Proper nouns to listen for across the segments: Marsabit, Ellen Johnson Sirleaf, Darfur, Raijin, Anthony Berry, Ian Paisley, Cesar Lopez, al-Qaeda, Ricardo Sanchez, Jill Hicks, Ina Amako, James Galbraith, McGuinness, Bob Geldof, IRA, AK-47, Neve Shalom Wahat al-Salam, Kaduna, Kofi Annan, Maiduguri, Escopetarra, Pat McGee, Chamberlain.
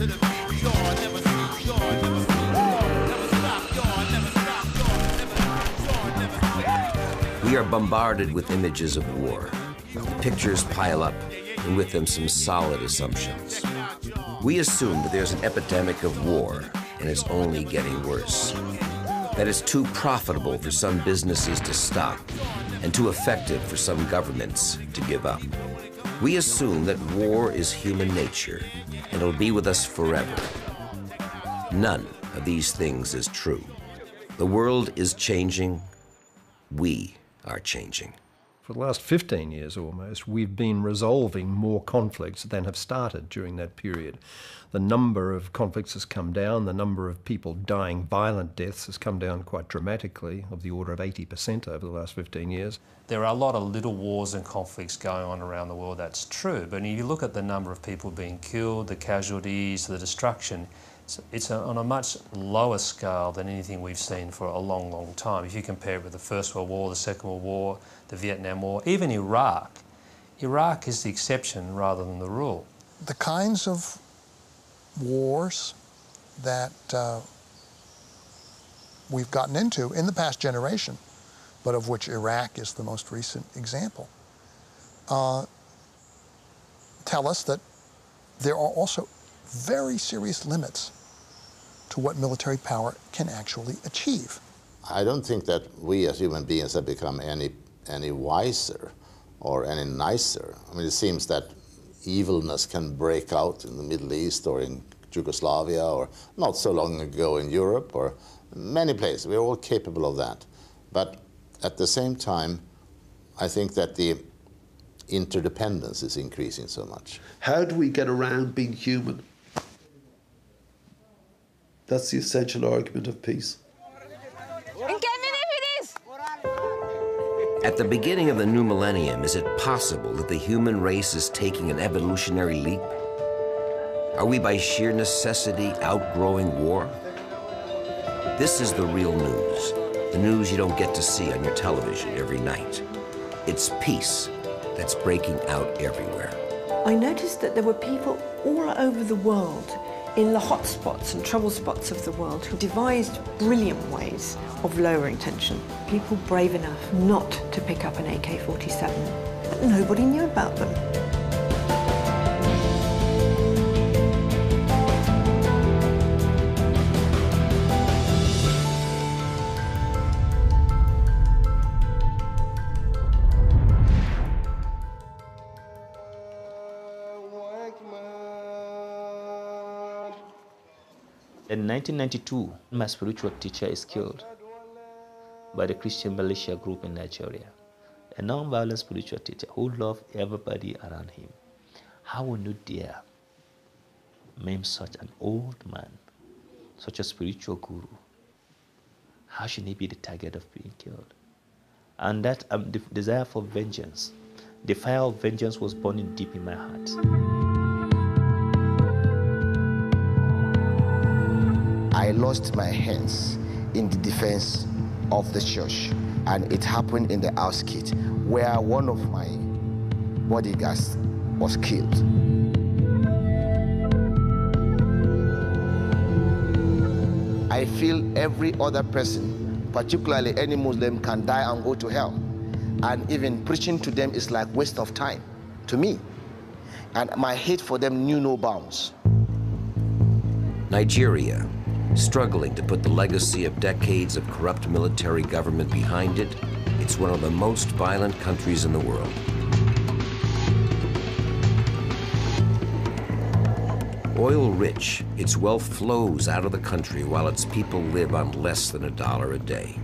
We are bombarded with images of war. Pictures pile up, and with them some solid assumptions. We assume that there's an epidemic of war, and it's only getting worse. That it's too profitable for some businesses to stop, and too effective for some governments to give up. We assume that war is human nature, and it'll be with us forever. None of these things is true. The world is changing. We are changing. For the last 15 years almost, we've been resolving more conflicts than have started during that period. The number of conflicts has come down, the number of people dying violent deaths has come down quite dramatically, of the order of 80% over the last 15 years. There are a lot of little wars and conflicts going on around the world, that's true, but if you look at the number of people being killed, the casualties, the destruction, it's on a much lower scale than anything we've seen for a long, long time. If you compare it with the First World War, the Second World War, the Vietnam War, even Iraq. Iraq is the exception rather than the rule. The kinds of wars that we've gotten into in the past generation, but of which Iraq is the most recent example, tell us that there are also very serious limits to what military power can actually achieve. I don't think that we as human beings have become any wiser or any nicer. I mean, it seems that evilness can break out in the Middle East or in Yugoslavia or not so long ago in Europe or many places. We're all capable of that. But at the same time, I think that the interdependence is increasing so much. How do we get around being human? That's the essential argument of peace. At the beginning of the new millennium, is it possible that the human race is taking an evolutionary leap? Are we by sheer necessity outgrowing war? This is the real news, the news you don't get to see on your television every night. It's peace that's breaking out everywhere. I noticed that there were people all over the world in the hot spots and trouble spots of the world who devised brilliant ways of lowering tension. People brave enough not to pick up an AK-47, but nobody knew about them. In 1992, my spiritual teacher is killed by the Christian militia group in Nigeria. A non-violent spiritual teacher who loved everybody around him. How would you dare name such an old man, such a spiritual guru? How should he be the target of being killed? And that desire for vengeance, the fire of vengeance was burning deep in my heart. I lost my hands in the defense of the church, and it happened in the outskirts where one of my bodyguards was killed. I feel every other person, particularly any Muslim, can die and go to hell, and even preaching to them is like waste of time to me, and my hate for them knew no bounds. Nigeria, struggling to put the legacy of decades of corrupt military government behind it, it's one of the most violent countries in the world. Oil-rich, its wealth flows out of the country while its people live on less than $1 a day.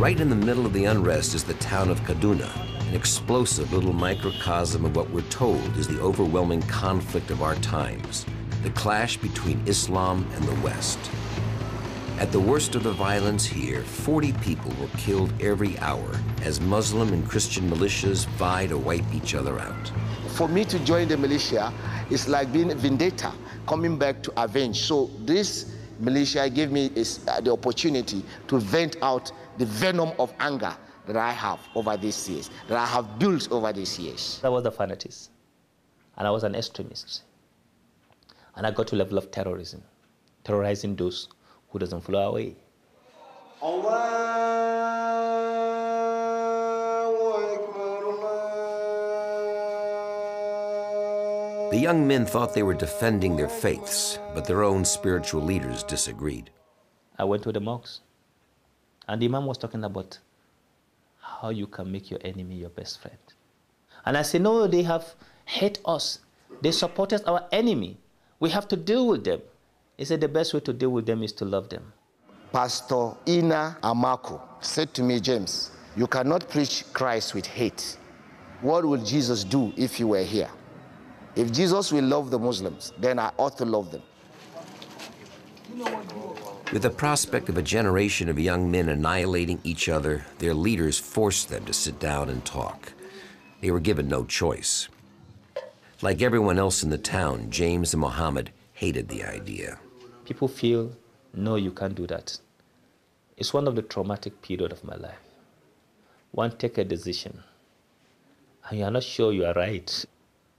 Right in the middle of the unrest is the town of Kaduna, an explosive little microcosm of what we're told is the overwhelming conflict of our times. The clash between Islam and the West. At the worst of the violence here, 40 people were killed every hour as Muslim and Christian militias vie to wipe each other out. For me to join the militia is like being a vendetta, coming back to avenge. So this militia gave me the opportunity to vent out the venom of anger that I have over these years, that I have built over these years. I was a fanatic, and I was an extremist. And I got to level of terrorism, terrorizing those who doesn't follow our way. The young men thought they were defending their faiths, but their own spiritual leaders disagreed. I went to the mosque, and the imam was talking about how you can make your enemy your best friend. And I said, no, they have hate us. They support us, our enemy. We have to deal with them. He said the best way to deal with them is to love them. Pastor Ina Amako said to me, James, you cannot preach Christ with hate. What would Jesus do if he were here? If Jesus will love the Muslims, then I ought to love them. With the prospect of a generation of young men annihilating each other, their leaders forced them to sit down and talk. They were given no choice. Like everyone else in the town, James and Muhammad hated the idea. People feel, no, you can't do that. It's one of the traumatic periods of my life. One take a decision, and you are not sure you are right,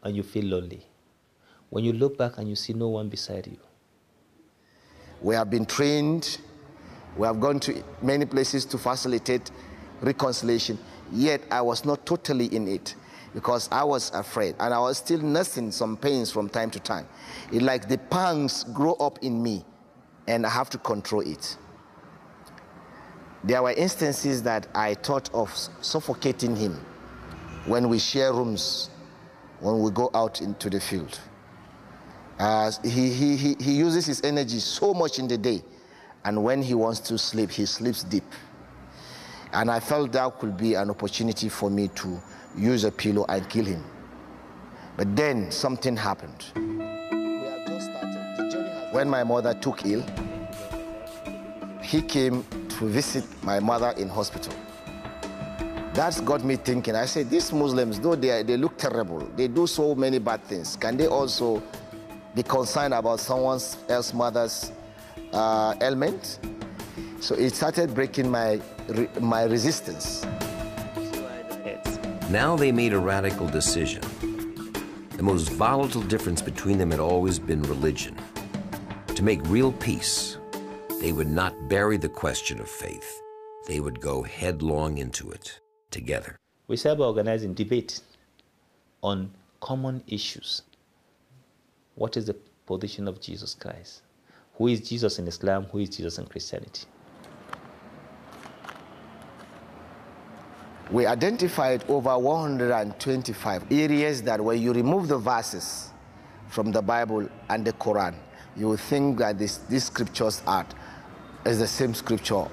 and you feel lonely. When you look back and you see no one beside you. We have been trained, we have gone to many places to facilitate reconciliation, yet I was not totally in it because I was afraid and I was still nursing some pains from time to time. It's like the pangs grow up in me and I have to control it. There were instances that I thought of suffocating him when we share rooms, when we go out into the field. He uses his energy so much in the day, and when he wants to sleep, he sleeps deep. And I felt that could be an opportunity for me to use a pillow and kill him. But then something happened. When my mother took ill, he came to visit my mother in hospital. That's got me thinking. I said, these Muslims, though they look terrible, they do so many bad things. Can they also be concerned about someone else's mother's ailment? So it started breaking my resistance. Now they made a radical decision. The most volatile difference between them had always been religion. To make real peace, they would not bury the question of faith. They would go headlong into it together. We started by organizing debate on common issues. What is the position of Jesus Christ? Who is Jesus in Islam? Who is Jesus in Christianity? We identified over 125 areas that when you remove the verses from the Bible and the Quran, you will think that these scriptures is the same scripture.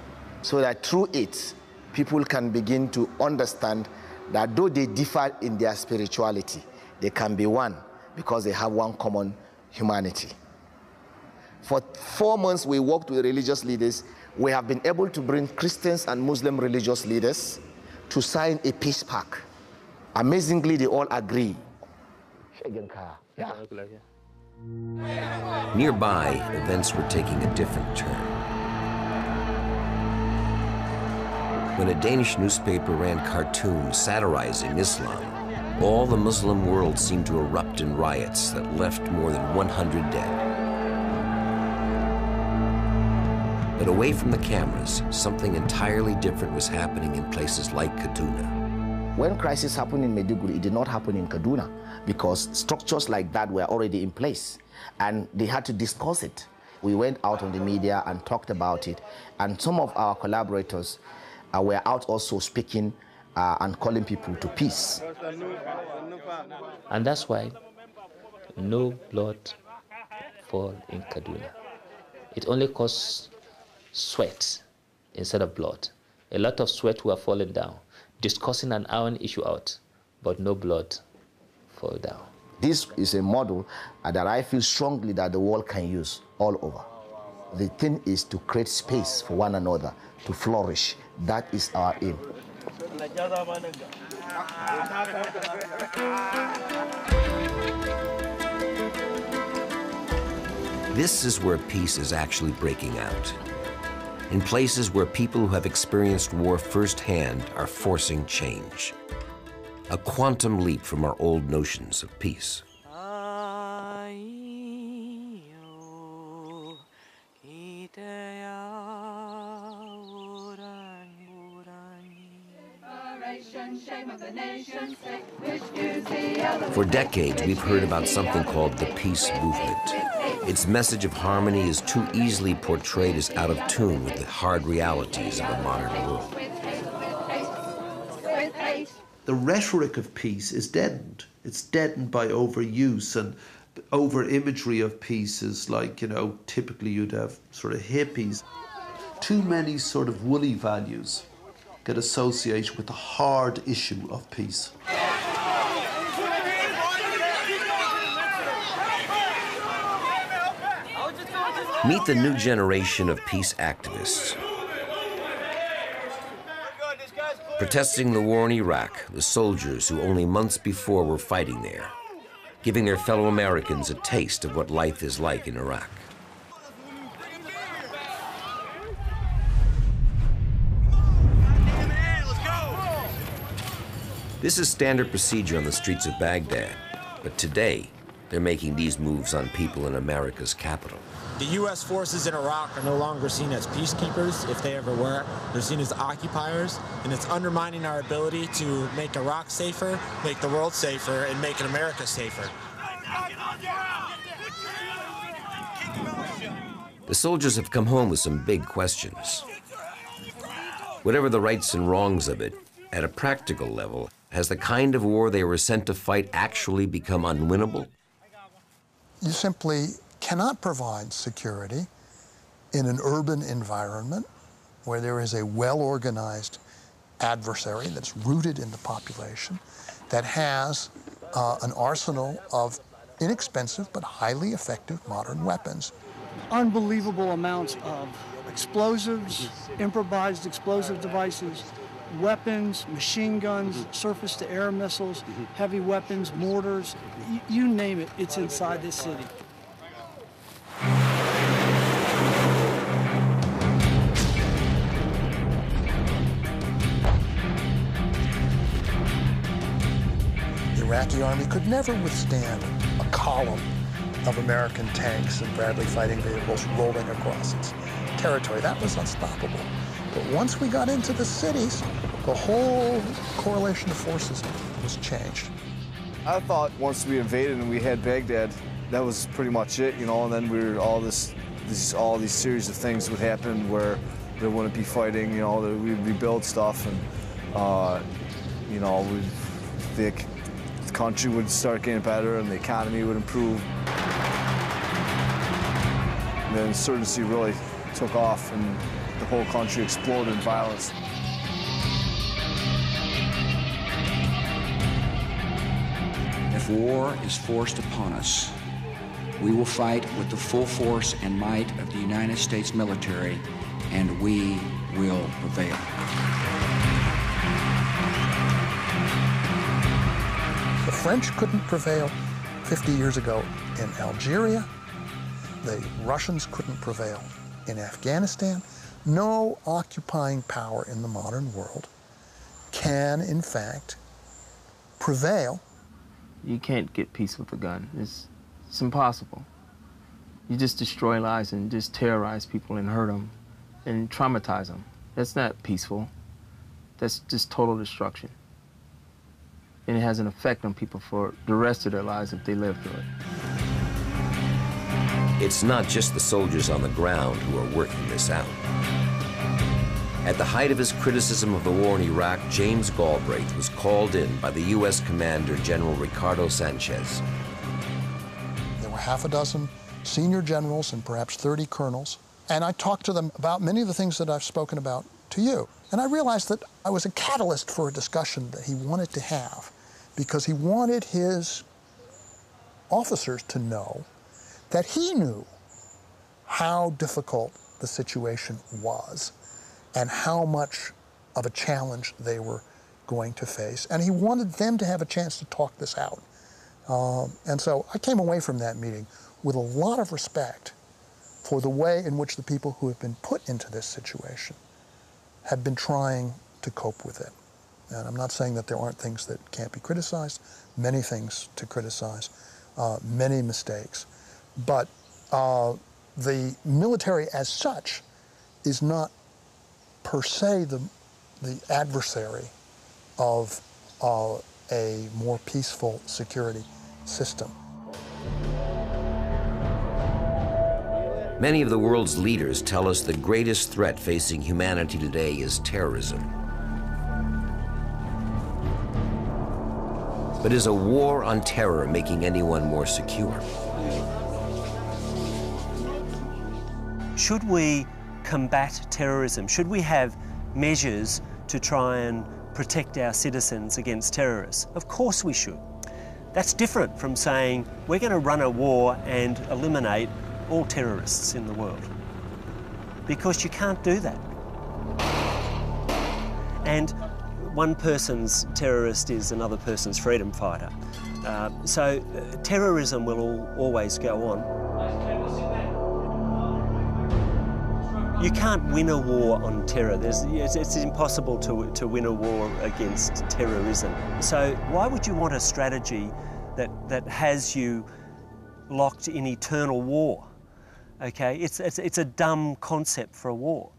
So that through it, people can begin to understand that though they differ in their spirituality, they can be one because they have one common humanity. For 4 months, we worked with religious leaders. We have been able to bring Christians and Muslim religious leaders to sign a peace pact. Amazingly, they all agree. Yeah. Nearby, events were taking a different turn. When a Danish newspaper ran cartoons satirizing Islam, all the Muslim world seemed to erupt in riots that left more than 100 dead. But away from the cameras, something entirely different was happening in places like Kaduna. When crisis happened in Maiduguri, it did not happen in Kaduna because structures like that were already in place and they had to discuss it. We went out on the media and talked about it, and some of our collaborators were out also speaking and calling people to peace. And that's why no blood fall in Kaduna. It only caused sweat instead of blood. A lot of sweat were falling down, discussing an iron issue out, but no blood fall down. This is a model that I feel strongly that the world can use all over. The thing is to create space for one another to flourish. That is our aim. This is where peace is actually breaking out. In places where people who have experienced war firsthand are forcing change. A quantum leap from our old notions of peace. and shame of the nation's sake, which do the other. For decades, we've heard about something called the peace movement. Its message of harmony is too easily portrayed as out of tune with the hard realities of a modern world. The rhetoric of peace is deadened. It's deadened by overuse and over-imagery of peace is like, you know, typically you'd have sort of hippies. Too many sort of woolly values get associated with the hard issue of peace. Meet the new generation of peace activists. Protesting the war in Iraq, the soldiers who only months before were fighting there, giving their fellow Americans a taste of what life is like in Iraq. This is standard procedure on the streets of Baghdad, but today they're making these moves on people in America's capital. The U.S. forces in Iraq are no longer seen as peacekeepers, if they ever were. They're seen as occupiers, and it's undermining our ability to make Iraq safer, make the world safer, and make America safer. The soldiers have come home with some big questions. Whatever the rights and wrongs of it, at a practical level, has the kind of war they were sent to fight actually become unwinnable? You simply cannot provide security in an urban environment where there is a well-organized adversary that's rooted in the population, that has an arsenal of inexpensive but highly effective modern weapons. Unbelievable amounts of explosives, improvised explosive devices, weapons, machine guns, surface-to-air missiles, heavy weapons, mortars, you name it, it's inside this city. The Iraqi army could never withstand a column of American tanks and Bradley fighting vehicles rolling across its territory. That was unstoppable. But once we got into the cities, the whole correlation of forces was changed. I thought once we invaded and we had Baghdad, that was pretty much it, you know, and then we were all these series of things would happen where there wouldn't be fighting, you know, we'd rebuild stuff and, you know, the country would start getting better and the economy would improve. And the insurgency really took off and the whole country exploded in violence. If war is forced upon us, we will fight with the full force and might of the United States military, and we will prevail. The French couldn't prevail 50 years ago in Algeria. The Russians couldn't prevail in Afghanistan. No occupying power in the modern world can, in fact, prevail. You can't get peace with a gun. It's impossible. You just destroy lives and just terrorize people and hurt them and traumatize them. That's not peaceful. That's just total destruction. And it has an effect on people for the rest of their lives if they live through it. It's not just the soldiers on the ground who are working this out. At the height of his criticism of the war in Iraq, James Galbraith was called in by the U.S. Commander General Ricardo Sanchez. There were half a dozen senior generals and perhaps 30 colonels, and I talked to them about many of the things that I've spoken about to you. And I realized that I was a catalyst for a discussion that he wanted to have, because he wanted his officers to know that he knew how difficult the situation was and how much of a challenge they were going to face. And he wanted them to have a chance to talk this out. And so I came away from that meeting with a lot of respect for the way in which the people who have been put into this situation have been trying to cope with it. And I'm not saying that there aren't things that can't be criticized, many things to criticize, many mistakes. But the military as such is not per se the adversary of a more peaceful security system. Many of the world's leaders tell us the greatest threat facing humanity today is terrorism. But is a war on terror making anyone more secure? Should we combat terrorism? Should we have measures to try and protect our citizens against terrorists? Of course we should. That's different from saying we're going to run a war and eliminate all terrorists in the world, because you can't do that. And one person's terrorist is another person's freedom fighter. So terrorism will always go on. You can't win a war on terror. It's impossible to win a war against terrorism. So why would you want a strategy that has you locked in eternal war? Okay, it's a dumb concept for a war.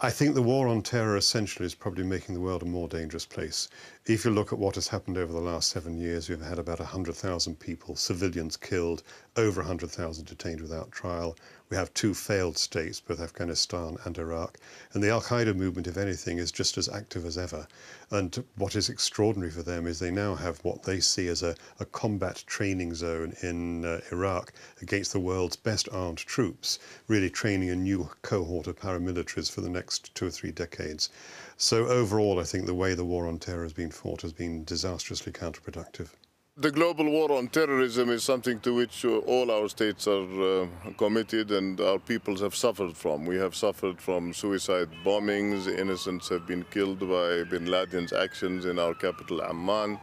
I think the war on terror essentially is probably making the world a more dangerous place. If you look at what has happened over the last 7 years, we've had about 100,000 people, civilians killed, over 100,000 detained without trial. We have two failed states, both Afghanistan and Iraq. And the al-Qaeda movement, if anything, is just as active as ever. And what is extraordinary for them is they now have what they see as a combat training zone in Iraq against the world's best armed troops, really training a new cohort of paramilitaries for the next 2 or 3 decades. So overall, I think the way the war on terror has been fought has been disastrously counterproductive. The global war on terrorism is something to which all our states are committed and our peoples have suffered from. We have suffered from suicide bombings, innocents have been killed by bin Laden's actions in our capital Amman.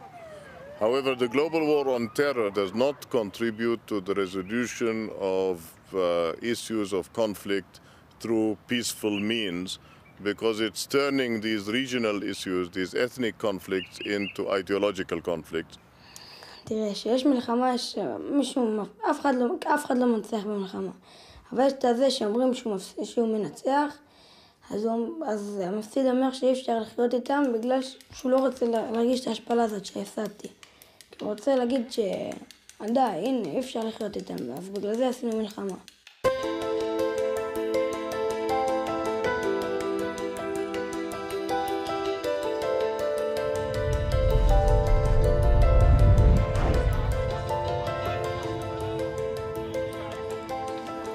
However, the global war on terror does not contribute to the resolution of issues of conflict through peaceful means, because it's turning these regional issues, these ethnic conflicts, into ideological conflicts.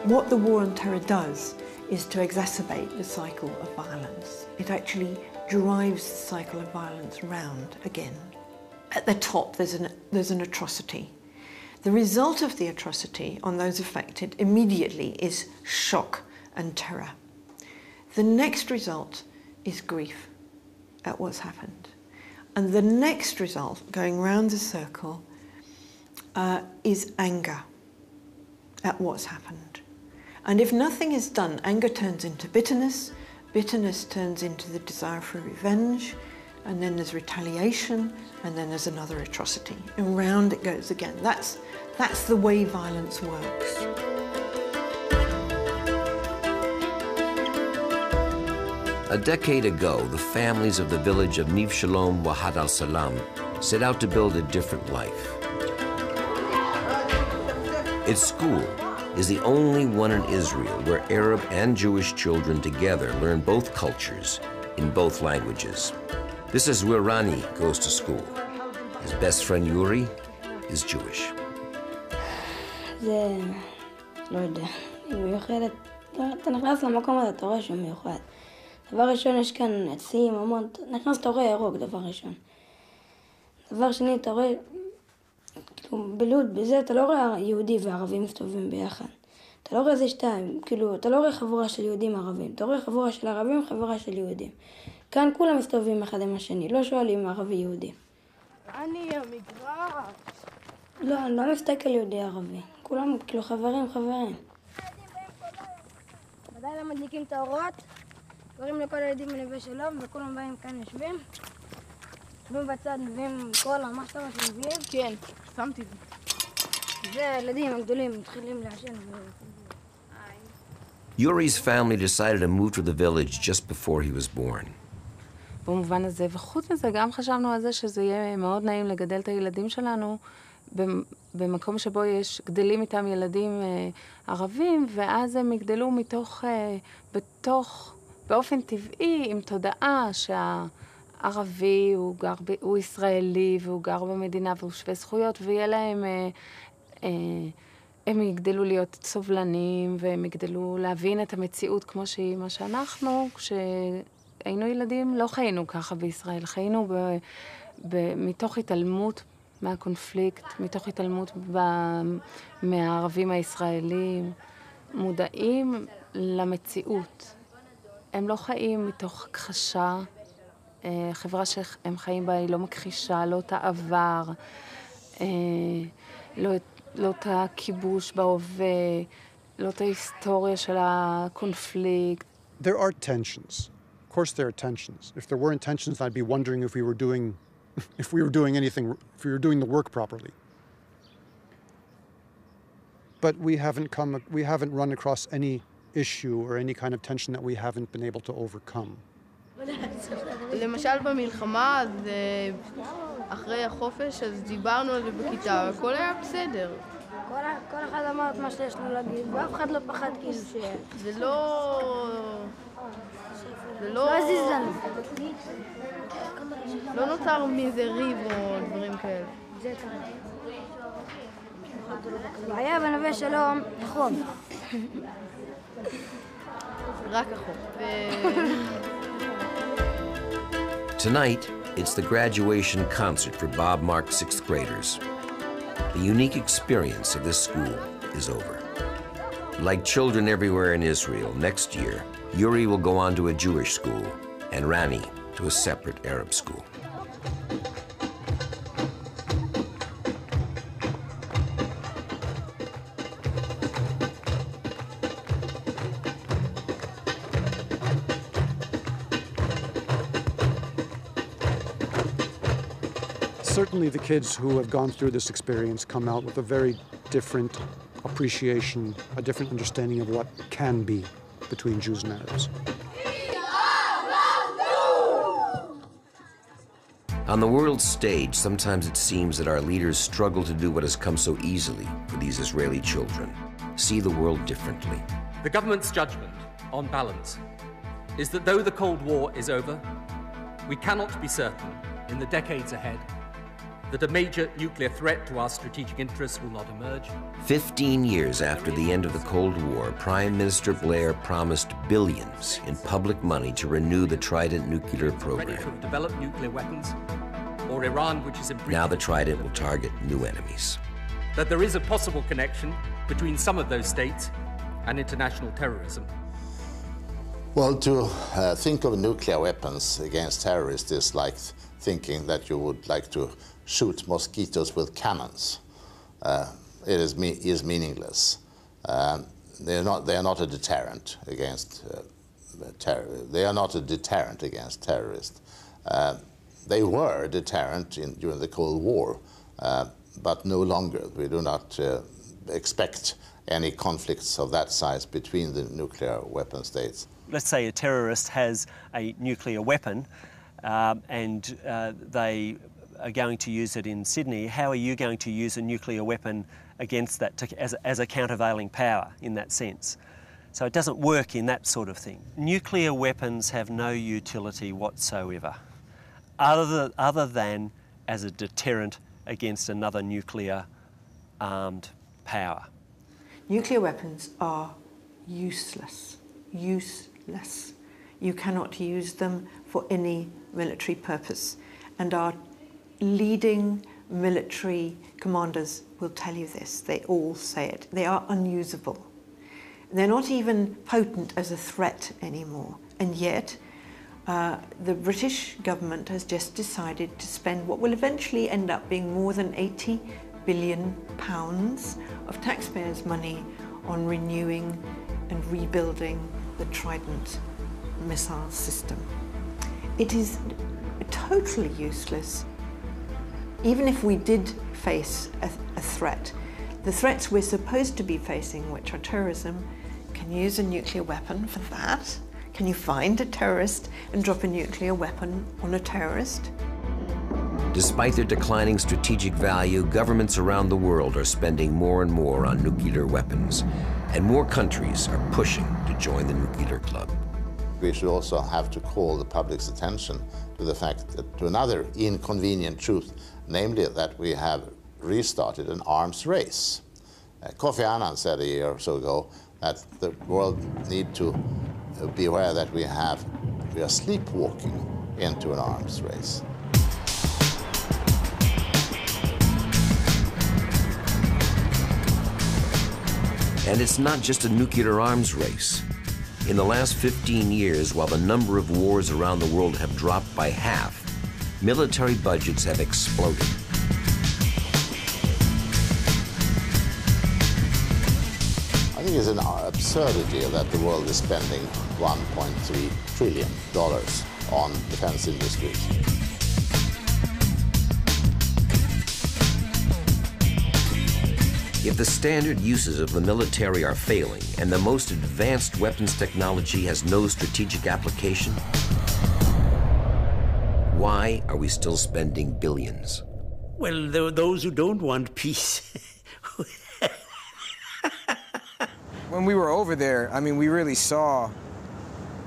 What the war on terror does is to exacerbate the cycle of violence. It actually drives the cycle of violence round again. At the top, there's an atrocity. The result of the atrocity on those affected immediately is shock and terror. The next result is grief at what's happened. And the next result, going round the circle, is anger at what's happened. And if nothing is done, anger turns into bitterness, bitterness turns into the desire for revenge, and then there's retaliation, and then there's another atrocity. And round it goes again. That's the way violence works. A decade ago, the families of the village of Neve Shalom Wahat al-Salam set out to build a different life. Its school is the only one in Israel where Arab and Jewish children together learn both cultures in both languages. This is where Rani goes to school. His best friend Yuri is Jewish. בלוד, בזה אתה לא רואה יהודי וערבים מסתובבים ביחד. אתה לא רואה זה שתיים, כאילו, אתה לא רואה חבורה של יהודים ערבים, אתה רואה חבורה של ערבים, חבורה של יהודים. כאן כולם מסתובבים אחד עם השני, לא שואלים ערבי יהודי. אני המגרש. לא, אני לא מסתכל יהודי ערבי. כולם, כאילו, חברים, חברים. בלילה מדליקים את האורות, קוראים לכל הילדים מנווה שלום, וכולם באים כאן יושבים. יושבים בצד, מביאים קולה, מה שאתה מביאים? כן. שמתי את זה. זה הילדים הגדולים מתחילים לעשן. Yuri's family decided to move to the village just before he was born. במובן הזה. וחוץ מזה, גם חשבנו על זה שזה יהיה מאוד נעים לגדל את הילדים שלנו במקום שבו יש, גדלים איתם ילדים ערבים, ואז הם יגדלו מתוך, באופן טבעי, עם תודעה שהערבי הוא ישראלי, והוא גר במדינה, והוא שווה זכויות, ויהיה להם... הם יגדלו להיות סובלנים, והם יגדלו להבין את המציאות כמו שהיא מה שאנחנו, כשהיינו ילדים, לא חיינו ככה בישראל, חיינו מתוך התעלמות מהקונפליקט, מתוך התעלמות מהערבים הישראלים, מודעים למציאות. הם לא חיים מתוך הכחשה, החברה שהם חיים בה היא לא מכחישה, לא את העבר, לא את הכיבוש בהווה, לא את ההיסטוריה של הקונפליקט. There are tensions. Of course there are tensions. If there weren't tensions, I'd be wondering if we were doing anything, if we were doing the work properly. But we haven't run across any issue or any kind of tension that we haven't been able to overcome. למשל במלחמה, אחרי החופש, אז דיברנו על זה בכיתה, הכל היה בסדר. כל אחד אמר את מה שיש לנו להגיד, ואף אחד לא פחד כאילו ש... זה לא... לא עזיז לנו. לא נותר מזה ריב או דברים כאלה. זה ככה. היה בנווה שלום חום. רק החום. Tonight, it's the graduation concert for Bob Mark's sixth graders. The unique experience of this school is over. Like children everywhere in Israel, next year, Yuri will go on to a Jewish school and Rani to a separate Arab school. Certainly the kids who have gone through this experience come out with a very different appreciation, a different understanding of what can be between Jews and Arabs. On the world stage, sometimes it seems that our leaders struggle to do what has come so easily for these Israeli children, see the world differently. The government's judgment, on balance, is that though the Cold War is over, we cannot be certain in the decades ahead that a major nuclear threat to our strategic interests will not emerge. 15 years after the end of the Cold War, Prime Minister Blair promised billions in public money to renew the Trident nuclear program. Ready to develop nuclear weapons, or Iran, which is in breach. Now the Trident will target new enemies. That there is a possible connection between some of those states and international terrorism. Well, to think of nuclear weapons against terrorists is like thinking that you would like to shoot mosquitoes with cannons. It is meaningless. They are not a deterrent against terrorists. They were a deterrent during the Cold War, but no longer. We do not expect any conflicts of that size between the nuclear weapon states. Let's say a terrorist has a nuclear weapon and they are going to use it in Sydney. How are you going to use a nuclear weapon against that as a countervailing power in that sense? So it doesn't work in that sort of thing. Nuclear weapons have no utility whatsoever other than as a deterrent against another nuclear armed power. Nuclear weapons are useless. Useless. You cannot use them for any military purpose, and our leading military commanders will tell you this. They all say it. They are unusable. They're not even potent as a threat anymore, and yet the British government has just decided to spend what will eventually end up being more than £80 billion of taxpayers' money on renewing and rebuilding the Trident missile system. It is totally useless. Even if we did face a threat, the threats we're supposed to be facing, which are terrorism, can use a nuclear weapon for that, Can you find a terrorist and drop a nuclear weapon on a terrorist? Despite their declining strategic value, governments around the world are spending more and more on nuclear weapons, and more countries are pushing to join the nuclear club. We should also have to call the public's attention to the fact that to another inconvenient truth, namely that we have restarted an arms race. Kofi Annan said a year or so ago that the world need to be aware that we are sleepwalking into an arms race. And it's not just a nuclear arms race. In the last 15 years, while the number of wars around the world have dropped by half, military budgets have exploded. I think it's an absurdity that the world is spending $1.3 trillion on defense industries. If the standard uses of the military are failing and the most advanced weapons technology has no strategic application, why are we still spending billions? Well, there are those who don't want peace. When we were over there, I mean, we really saw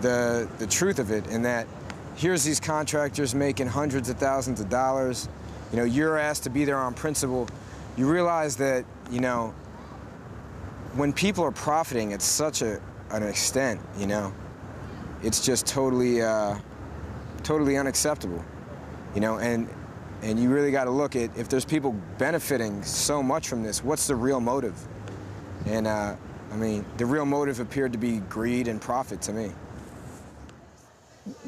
the truth of it in that here's these contractors making hundreds of thousands of dollars. You know, you're asked to be there on principle. You realize that, you know, when people are profiting at such an extent, you know, it's just totally, totally unacceptable, you know, and you really got to look at if there's people benefiting so much from this, what's the real motive? And, I mean, the real motive appeared to be greed and profit to me.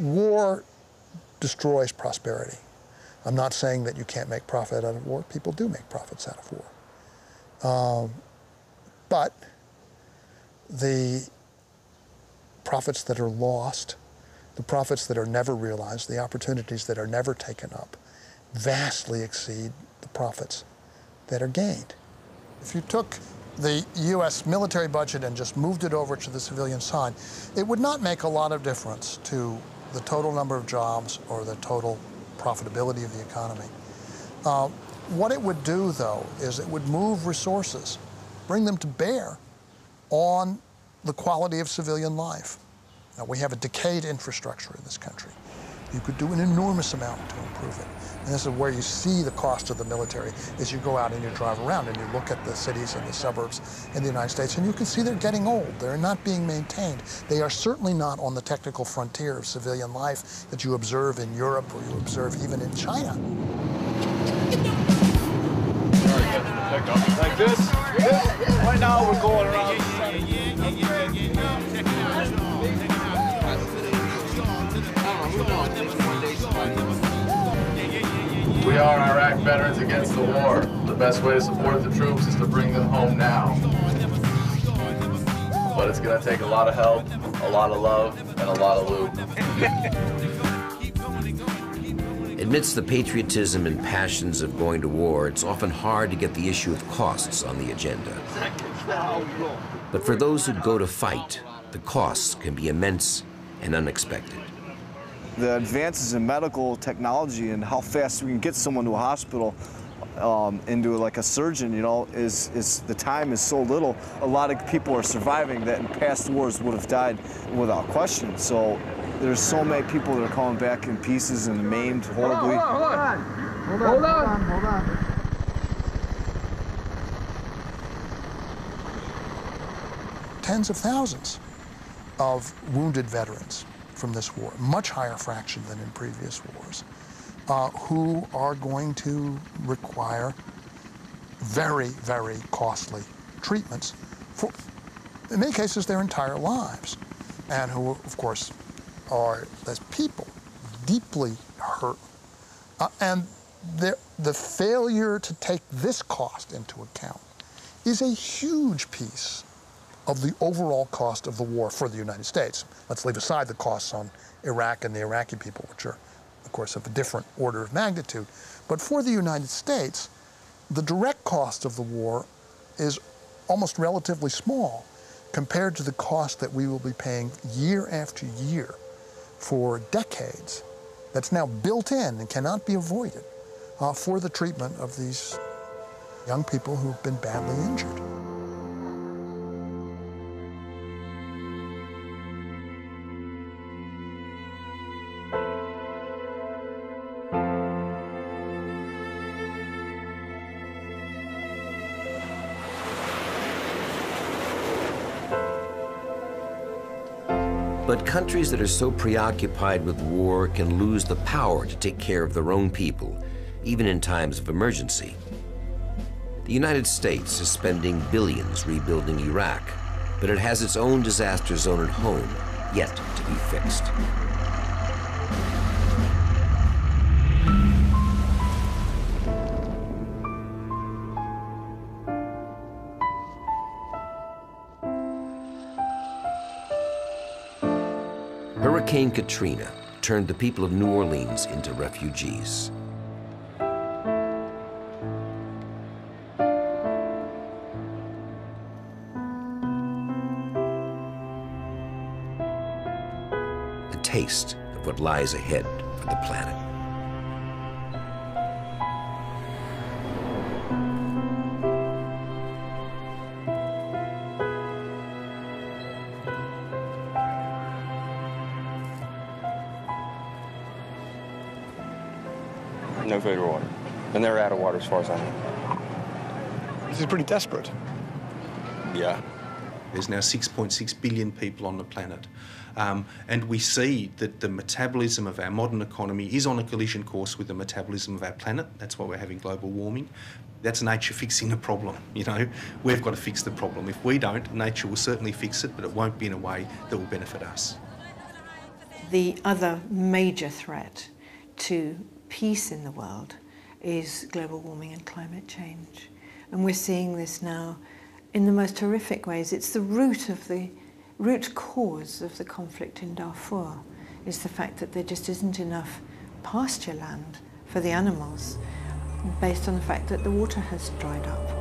War destroys prosperity. I'm not saying that you can't make profit out of war. People do make profits out of war. But the profits that are lost, the profits that are never realized, the opportunities that are never taken up, vastly exceed the profits that are gained. If you took the U.S. military budget and just moved it over to the civilian side, it would not make a lot of difference to the total number of jobs or the total profitability of the economy. What it would do, though, is it would move resources, bring them to bear on the quality of civilian life. Now, we have a decayed infrastructure in this country. You could do an enormous amount to improve it. And this is where you see the cost of the military, is you go out and you drive around and you look at the cities and the suburbs in the United States, and you can see they're getting old. They're not being maintained. They are certainly not on the technical frontier of civilian life that you observe in Europe or you observe even in China. Like this. Right now we're going around. We are Iraq veterans against the war. The best way to support the troops is to bring them home now. But it's going to take a lot of help, a lot of love, and a lot of loot. Amidst the patriotism and passions of going to war, it's often hard to get the issue of costs on the agenda. But for those who go to fight, the costs can be immense and unexpected. The advances in medical technology and how fast we can get someone to a hospital, into like a surgeon, you know, is the time is so little. A lot of people are surviving that in past wars would have died without question. So there's so many people that are coming back in pieces and maimed horribly. Hold on. Tens of thousands of wounded veterans from this war, much higher fraction than in previous wars, who are going to require very, very costly treatments for, in many cases, their entire lives, and who, of course, are, as people, deeply hurt. And the failure to take this cost into account is a huge piece of the overall cost of the war for the United States. Let's leave aside the costs on Iraq and the Iraqi people, which are, of course, of a different order of magnitude. But for the United States, the direct cost of the war is almost relatively small compared to the cost that we will be paying year after year for decades, that's now built in and cannot be avoided for the treatment of these young people who've been badly injured. But countries that are so preoccupied with war can lose the power to take care of their own people, even in times of emergency. The United States is spending billions rebuilding Iraq, but it has its own disaster zone at home, yet to be fixed. Hurricane Katrina turned the people of New Orleans into refugees. A taste of what lies ahead for the planet. No food or water. And they're out of water as far as I know. This is pretty desperate. Yeah. There's now 6.6 billion people on the planet. And we see that the metabolism of our modern economy is on a collision course with the metabolism of our planet. That's why we're having global warming. That's nature fixing the problem, you know. We've got to fix the problem. If we don't, nature will certainly fix it, but it won't be in a way that will benefit us. The other major threat to peace in the world is global warming and climate change. And we're seeing this now in the most horrific ways. It's the root cause of the conflict in Darfur is the fact that there just isn't enough pasture land for the animals based on the fact that the water has dried up.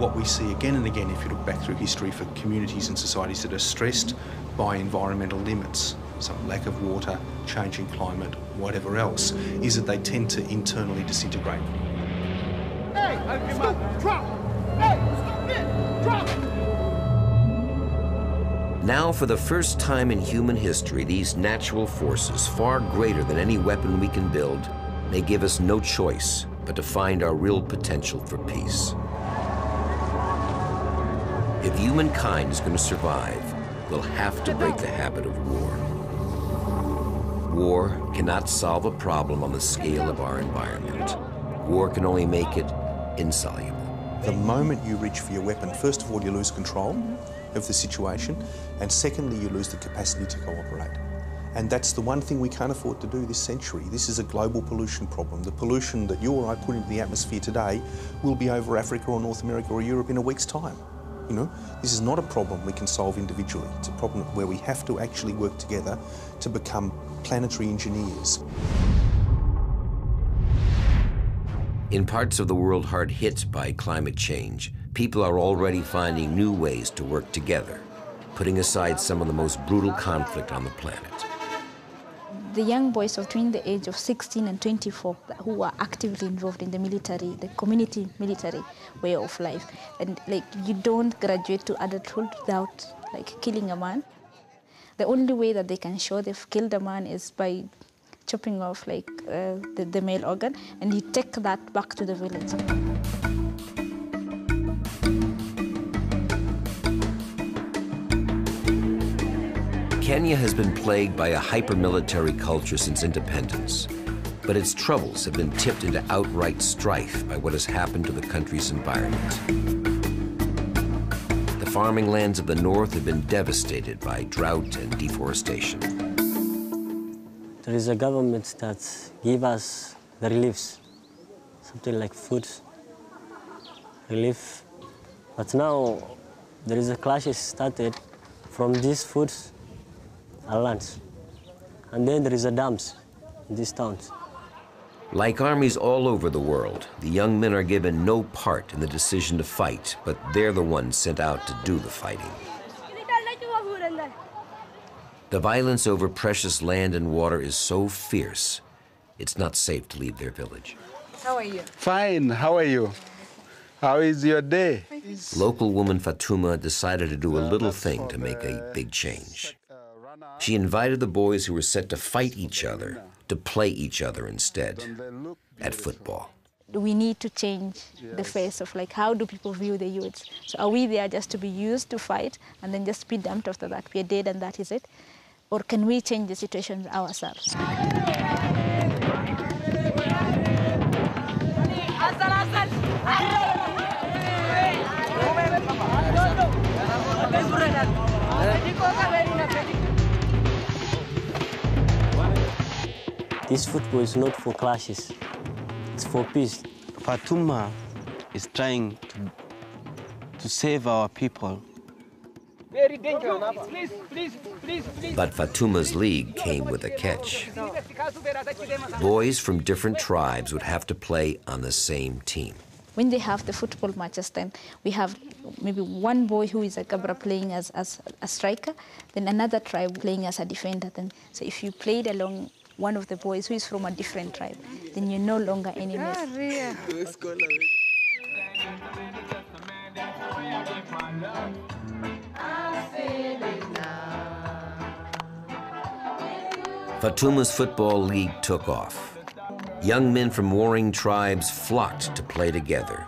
What we see again and again, if you look back through history, for communities and societies that are stressed by environmental limits, some lack of water, changing climate, whatever else, is that they tend to internally disintegrate. Hey, scoop, drop! Hey, scoop it, drop! Now, for the first time in human history, these natural forces, far greater than any weapon we can build, may give us no choice but to find our real potential for peace. If humankind is going to survive, we'll have to break the habit of war. War cannot solve a problem on the scale of our environment. War can only make it insoluble. The moment you reach for your weapon, first of all, you lose control of the situation, and secondly, you lose the capacity to cooperate. And that's the one thing we can't afford to do this century. This is a global pollution problem. The pollution that you or I put into the atmosphere today will be over Africa or North America or Europe in a week's time. You know, this is not a problem we can solve individually. It's a problem where we have to actually work together to become planetary engineers. In parts of the world hard hit by climate change, people are already finding new ways to work together, putting aside some of the most brutal conflict on the planet. The young boys between the age of 16 and 24 who are actively involved in the military, the community military way of life. And like, you don't graduate to adulthood without like killing a man. The only way that they can show they've killed a man is by chopping off like the male organ, and you take that back to the village. Kenya has been plagued by a hyper-military culture since independence, but its troubles have been tipped into outright strife by what has happened to the country's environment. The farming lands of the north have been devastated by drought and deforestation. There is a government that gives us the reliefs, something like food relief. But now there is a clash started from these foods. Lands. And then there is a dams in these towns. Like armies all over the world, the young men are given no part in the decision to fight, but they're the ones sent out to do the fighting. The violence over precious land and water is so fierce, it's not safe to leave their village. How are you? Fine, how are you? How is your day? Local woman Fatuma decided to do a little thing to make a big change. She invited the boys who were set to fight each other to play each other instead at football. We need to change the face of like how do people view the youths. So are we there just to be used to fight and then just be dumped after that? We are dead and that is it? Or can we change the situation ourselves? This football is not for clashes, it's for peace. Fatuma is trying to save our people. Very dangerous. Please, please, please, please. But Fatuma's league came with a catch. Boys from different tribes would have to play on the same team. When they have the football matches, then we have maybe one boy who is a Gabra playing as a striker, then another tribe playing as a defender. Then, so if you played along one of the boys who is from a different tribe, then you're no longer enemies. Fatuma's football league took off. Young men from warring tribes flocked to play together.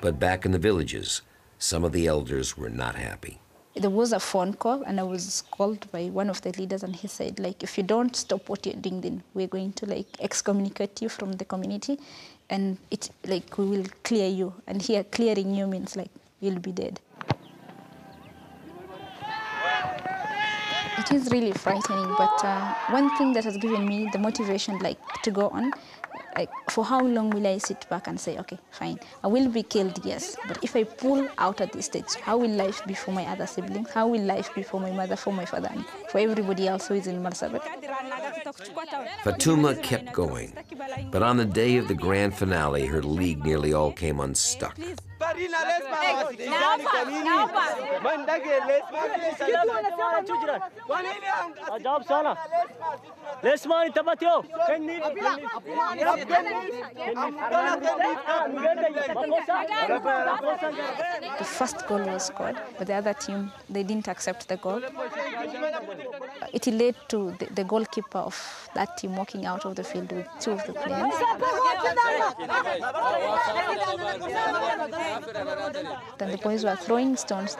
But back in the villages, some of the elders were not happy. There was a phone call, and I was called by one of the leaders, and he said, like, if you don't stop what you're doing, then we're going to, like, excommunicate you from the community, and it's, like, we will clear you. And here, clearing you means, like, you'll be dead. It is really frightening, but one thing that has given me the motivation, like, to go on, like, for how long will I sit back and say, okay, fine, I will be killed, yes, but if I pull out at this stage, how will life be for my other siblings? How will life be for my mother, for my father, and for everybody else who is in Marsabit? Fatuma kept going, but on the day of the grand finale, her league nearly all came unstuck. The first goal was scored, but the other team, they didn't accept the goal. It led to the goalkeeper of that team walking out of the field with two of the players. Then the boys were throwing stones.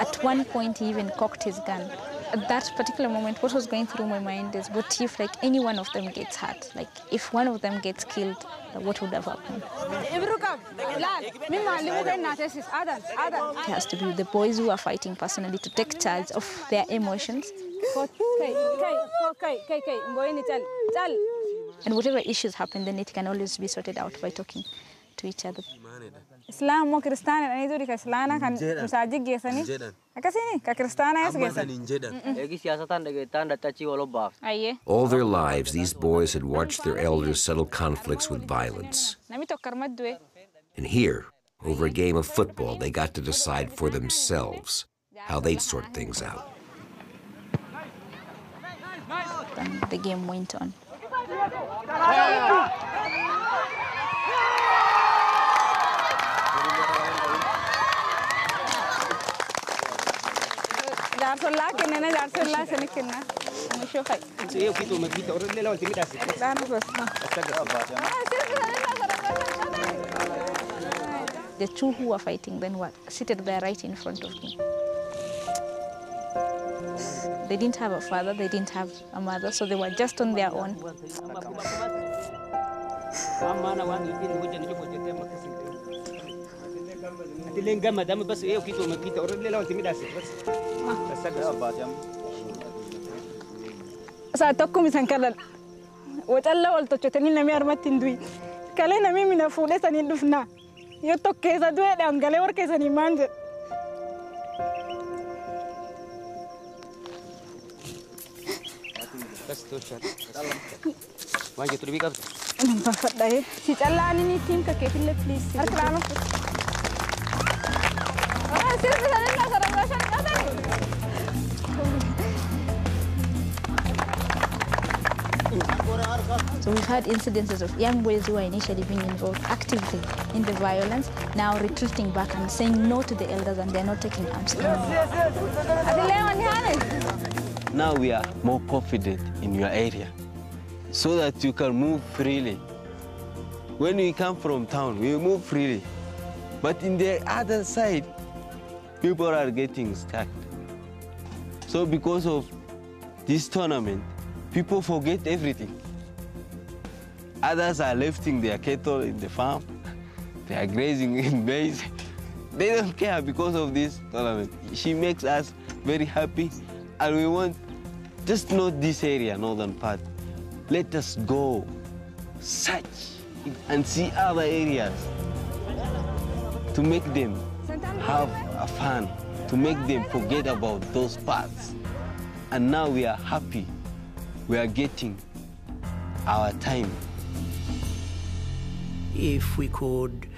At one point, he even cocked his gun. At that particular moment, what was going through my mind is, what if, like, any one of them gets hurt? Like, if one of them gets killed, what would have happened? It has to be the boys who are fighting personally to take charge of their emotions. And whatever issues happen, then it can always be sorted out by talking to each other. All their lives, these boys had watched their elders settle conflicts with violence. And here, over a game of football, they got to decide for themselves how they'd sort things out. And the game went on. The two who were fighting then were seated there right in front of me. They didn't have a father, they didn't have a mother, so they were just on their own. So we've had incidences of young boys who are initially being involved actively in the violence, now retreating back and saying no to the elders, and they're not taking arms. Now we are more confident in your area, so that you can move freely. When we come from town, we move freely. But in the other side, people are getting stuck. So because of this tournament, people forget everything. Others are lifting their cattle in the farm. They are grazing in maize. They don't care because of this tournament. She makes us very happy, and we want just not this area, northern part. Let us go, search, and see other areas to make them have a fun, to make them forget about those parts. And now we are happy. We are getting our time. If we could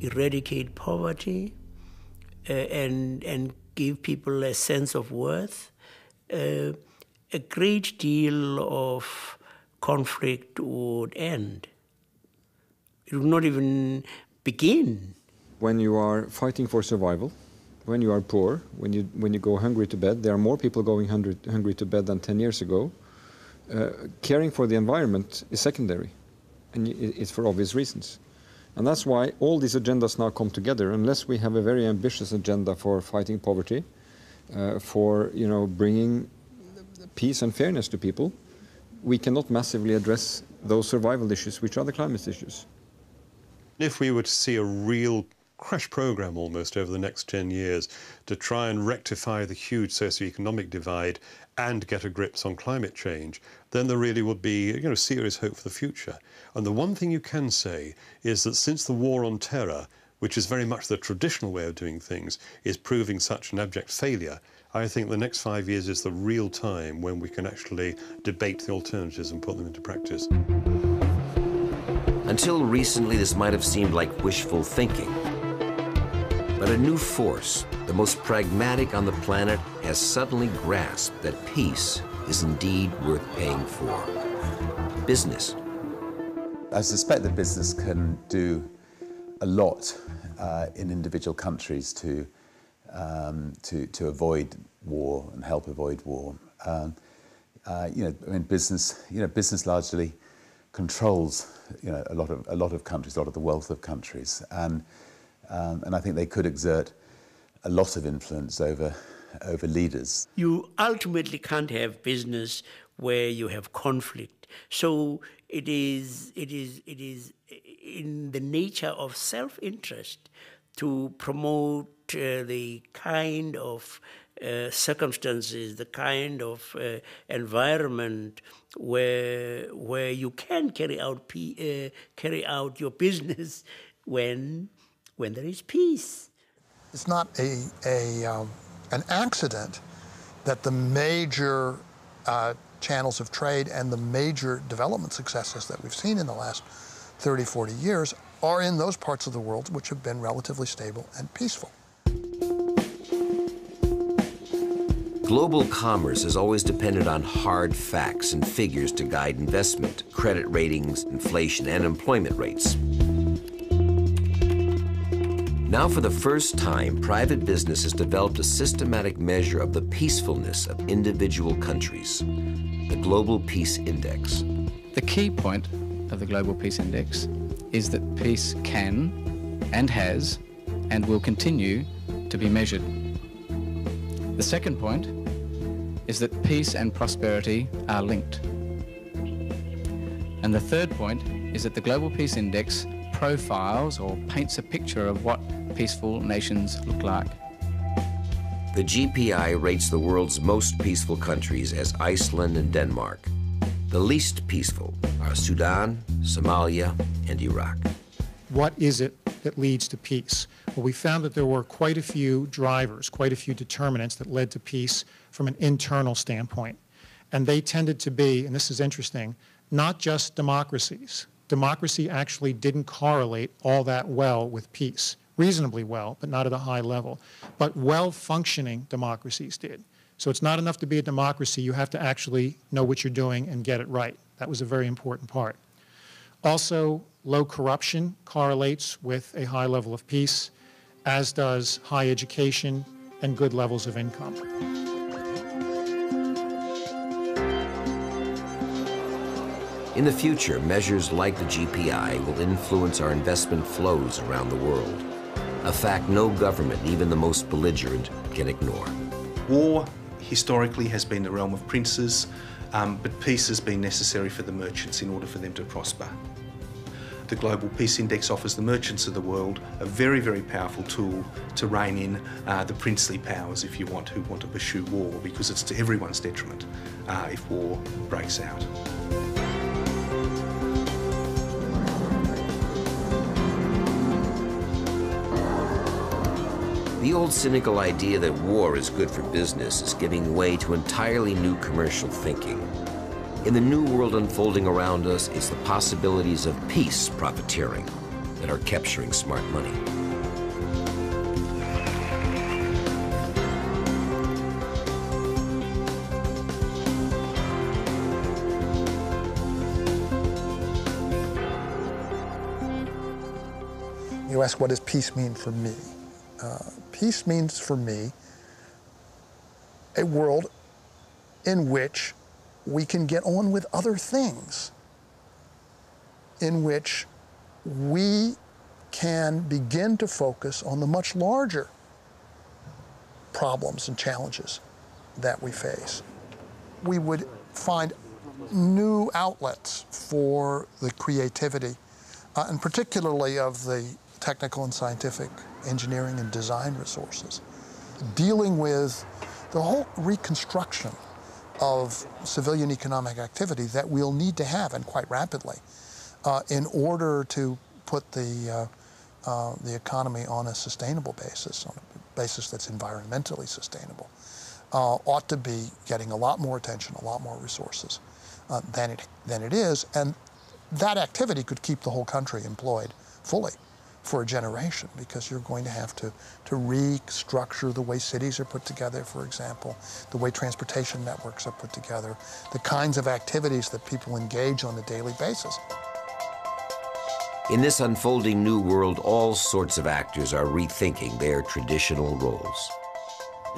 eradicate poverty and give people a sense of worth, a great deal of conflict would end. It would not even begin. When you are fighting for survival, when you are poor, when you go hungry to bed, there are more people going hungry to bed than 10 years ago. Caring for the environment is secondary. And it's for obvious reasons. And that's why all these agendas now come together. Unless we have a very ambitious agenda for fighting poverty, for bringing peace and fairness to people, we cannot massively address those survival issues, which are the climate issues. If we were to see a real crash program almost over the next 10 years to try and rectify the huge socioeconomic divide and get a grip on climate change, then there really would be serious hope for the future. And the one thing you can say is that since the war on terror, which is very much the traditional way of doing things, is proving such an abject failure, I think the next 5 years is the real time when we can actually debate the alternatives and put them into practice. Until recently, this might have seemed like wishful thinking. But a new force, the most pragmatic on the planet, has suddenly grasped that peace is indeed worth paying for. Business. I suspect that business can do a lot in individual countries to avoid war and help avoid war. Business largely controls a lot of countries, a lot of the wealth of countries, and I think they could exert a lot of influence over leaders. You ultimately can't have business where you have conflict. So it is in the nature of self-interest to promote the kind of circumstances, the kind of environment where you can carry out your business when there is peace. It's not an accident that the major channels of trade and the major development successes that we've seen in the last 30, 40 years are in those parts of the world which have been relatively stable and peaceful. Global commerce has always depended on hard facts and figures to guide investment, credit ratings, inflation, and employment rates. Now, for the first time, private business has developed a systematic measure of the peacefulness of individual countries, the Global Peace Index. The key point of the Global Peace Index is that peace can, and has, and will continue to be measured. The second point is that peace and prosperity are linked. And the third point is that the Global Peace Index profiles or paints a picture of what peaceful nations look like. The GPI rates the world's most peaceful countries as Iceland and Denmark. The least peaceful are Sudan, Somalia, and Iraq. What is it that leads to peace? Well, we found that there were quite a few drivers, quite a few determinants that led to peace from an internal standpoint. and they tended to be, and this is interesting, not just democracies. Democracy actually didn't correlate all that well with peace, reasonably well, but not at a high level. But well-functioning democracies did. So it's not enough to be a democracy. You have to actually know what you're doing and get it right. That was a very important part. Also, low corruption correlates with a high level of peace, as does high education and good levels of income. In the future, measures like the GPI will influence our investment flows around the world, a fact no government, even the most belligerent, can ignore. War historically has been the realm of princes, but peace has been necessary for the merchants in order for them to prosper. The Global Peace Index offers the merchants of the world a very, very powerful tool to rein in the princely powers, if you want, who want to pursue war, because it's to everyone's detriment if war breaks out. The old cynical idea that war is good for business is giving way to entirely new commercial thinking. In the new world unfolding around us, it's the possibilities of peace profiteering that are capturing smart money. You ask, what does peace mean for me? Peace means for me a world in which we can get on with other things, in which we can begin to focus on the much larger problems and challenges that we face. We would find new outlets for the creativity, and particularly of the technical and scientific engineering and design resources, dealing with the whole reconstruction of civilian economic activity that we'll need to have, and quite rapidly, in order to put the economy on a sustainable basis, on a basis that's environmentally sustainable, ought to be getting a lot more attention, a lot more resources than it is, and that activity could keep the whole country employed fully for a generation, because you're going to have to restructure the way cities are put together, for example, the way transportation networks are put together, the kinds of activities that people engage on a daily basis. In this unfolding new world, all sorts of actors are rethinking their traditional roles.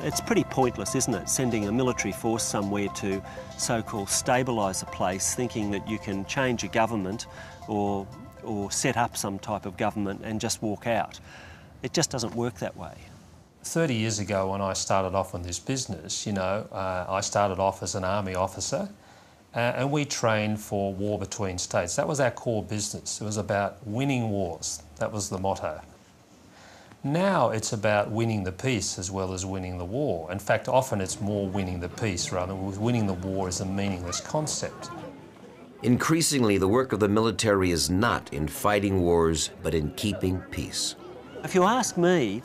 It's pretty pointless, isn't it, sending a military force somewhere to so-called stabilise a place, thinking that you can change a government or set up some type of government and just walk out. It just doesn't work that way. 30 years ago when I started off on this business, you know, I started off as an army officer and we trained for war between states. That was our core business. It was about winning wars. That was the motto. Now it's about winning the peace as well as winning the war. In fact, often it's more winning the peace rather than winning the war is a meaningless concept. Increasingly, the work of the military is not in fighting wars, but in keeping peace. If you ask me,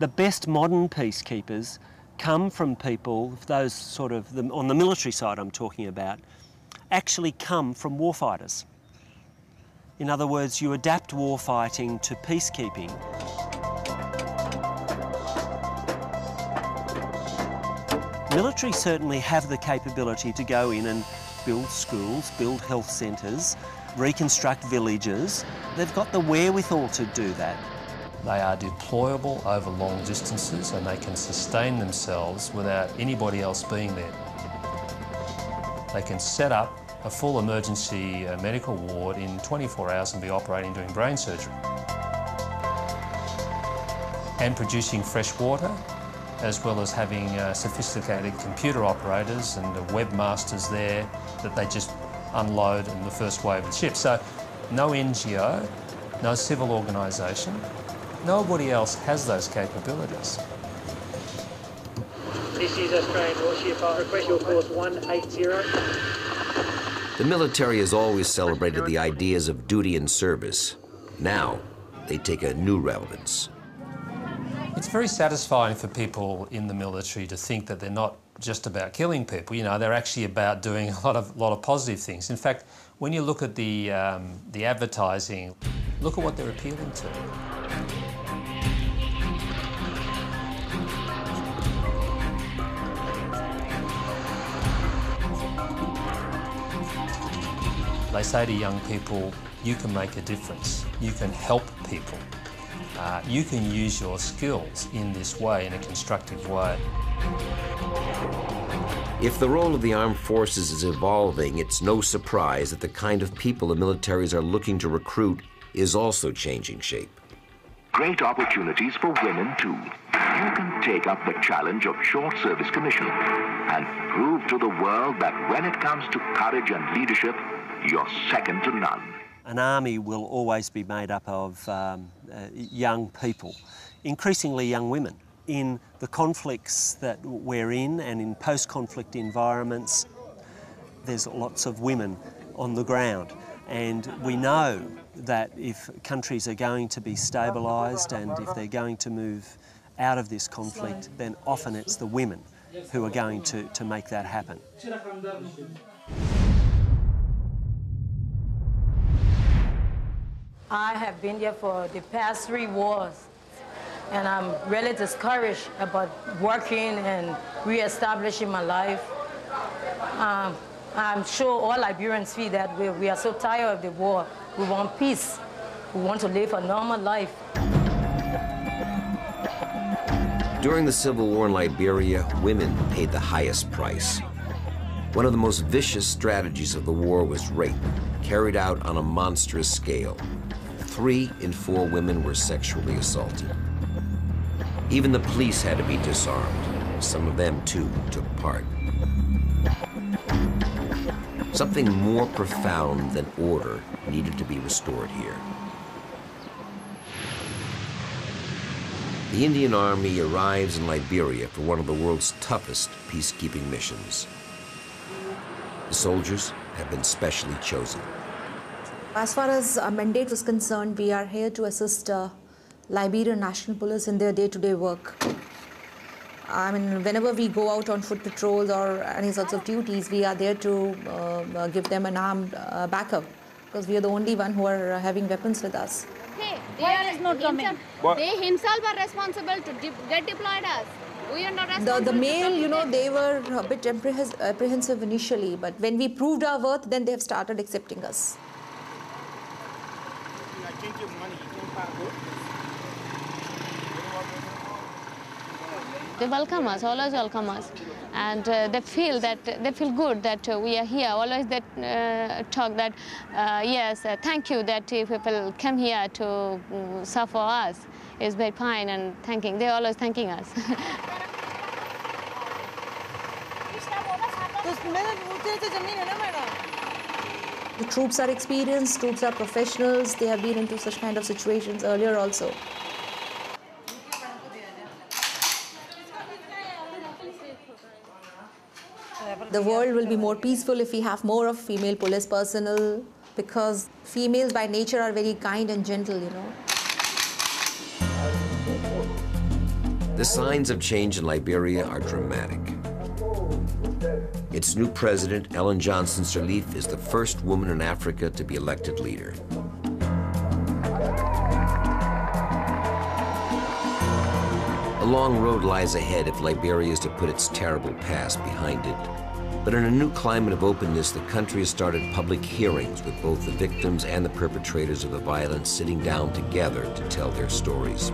the best modern peacekeepers come from people, those sort of, on the military side I'm talking about, actually come from warfighters. In other words, you adapt warfighting to peacekeeping. Military certainly have the capability to go in and build schools, build health centres, reconstruct villages. They've got the wherewithal to do that. They are deployable over long distances and they can sustain themselves without anybody else being there. They can set up a full emergency medical ward in 24 hours and be operating doing brain surgery. And producing fresh water, as well as having sophisticated computer operators and webmasters there that they just unload in the first wave of ships. So no NGO, no civil organisation, nobody else has those capabilities. This is Australian warship. I request your course 180. The military has always celebrated the ideas of duty and service. Now they take a new relevance. It's very satisfying for people in the military to think that they're not just about killing people. You know, they're actually about doing a lot of positive things. In fact, when you look at the advertising, look at what they're appealing to. They say to young people, you can make a difference, you can help people, you can use your skills in this way, in a constructive way. If the role of the armed forces is evolving, it's no surprise that the kind of people the militaries are looking to recruit is also changing shape. Great opportunities for women, too. You can take up the challenge of short service commission and prove to the world that when it comes to courage and leadership, you're second to none. An army will always be made up of young people, increasingly young women. In the conflicts that we're in and in post-conflict environments, there's lots of women on the ground. And we know that if countries are going to be stabilised and if they're going to move out of this conflict, then often it's the women who are going to make that happen. I have been here for the past 3 wars, and I'm really discouraged about working and re-establishing my life. I'm sure all Liberians feel that we are so tired of the war. We want peace. We want to live a normal life. During the Civil War in Liberia, women paid the highest price. One of the most vicious strategies of the war was rape, carried out on a monstrous scale. 3 in 4 women were sexually assaulted. Even the police had to be disarmed. Some of them, too, took part. Something more profound than order needed to be restored here. The Indian Army arrives in Liberia for one of the world's toughest peacekeeping missions. The soldiers have been specially chosen. As far as our mandate was concerned, we are here to assist Liberian National Police in their day-to-day work. I mean, whenever we go out on foot patrols or any sorts of duties, we are there to give them an armed backup, because we are the only one who are having weapons with us. Hey, they are not coming. They himself are responsible to get deployed us. We are not responsible. The male, you know, they were a bit apprehensive initially, but when we proved our worth, then they have started accepting us. They welcome us, always welcome us, and they feel good that we are here. Always that talk that yes, thank you that people come here to suffer us is very fine and thanking. They are always thanking us. The troops are experienced, troops are professionals. They have been into such kind of situations earlier also. The world will be more peaceful if we have more of female police personnel, because females by nature are very kind and gentle, you know. The signs of change in Liberia are dramatic. Its new president, Ellen Johnson Sirleaf, is the first woman in Africa to be elected leader. A long road lies ahead if Liberia is to put its terrible past behind it. But in a new climate of openness, the country has started public hearings with both the victims and the perpetrators of the violence sitting down together to tell their stories.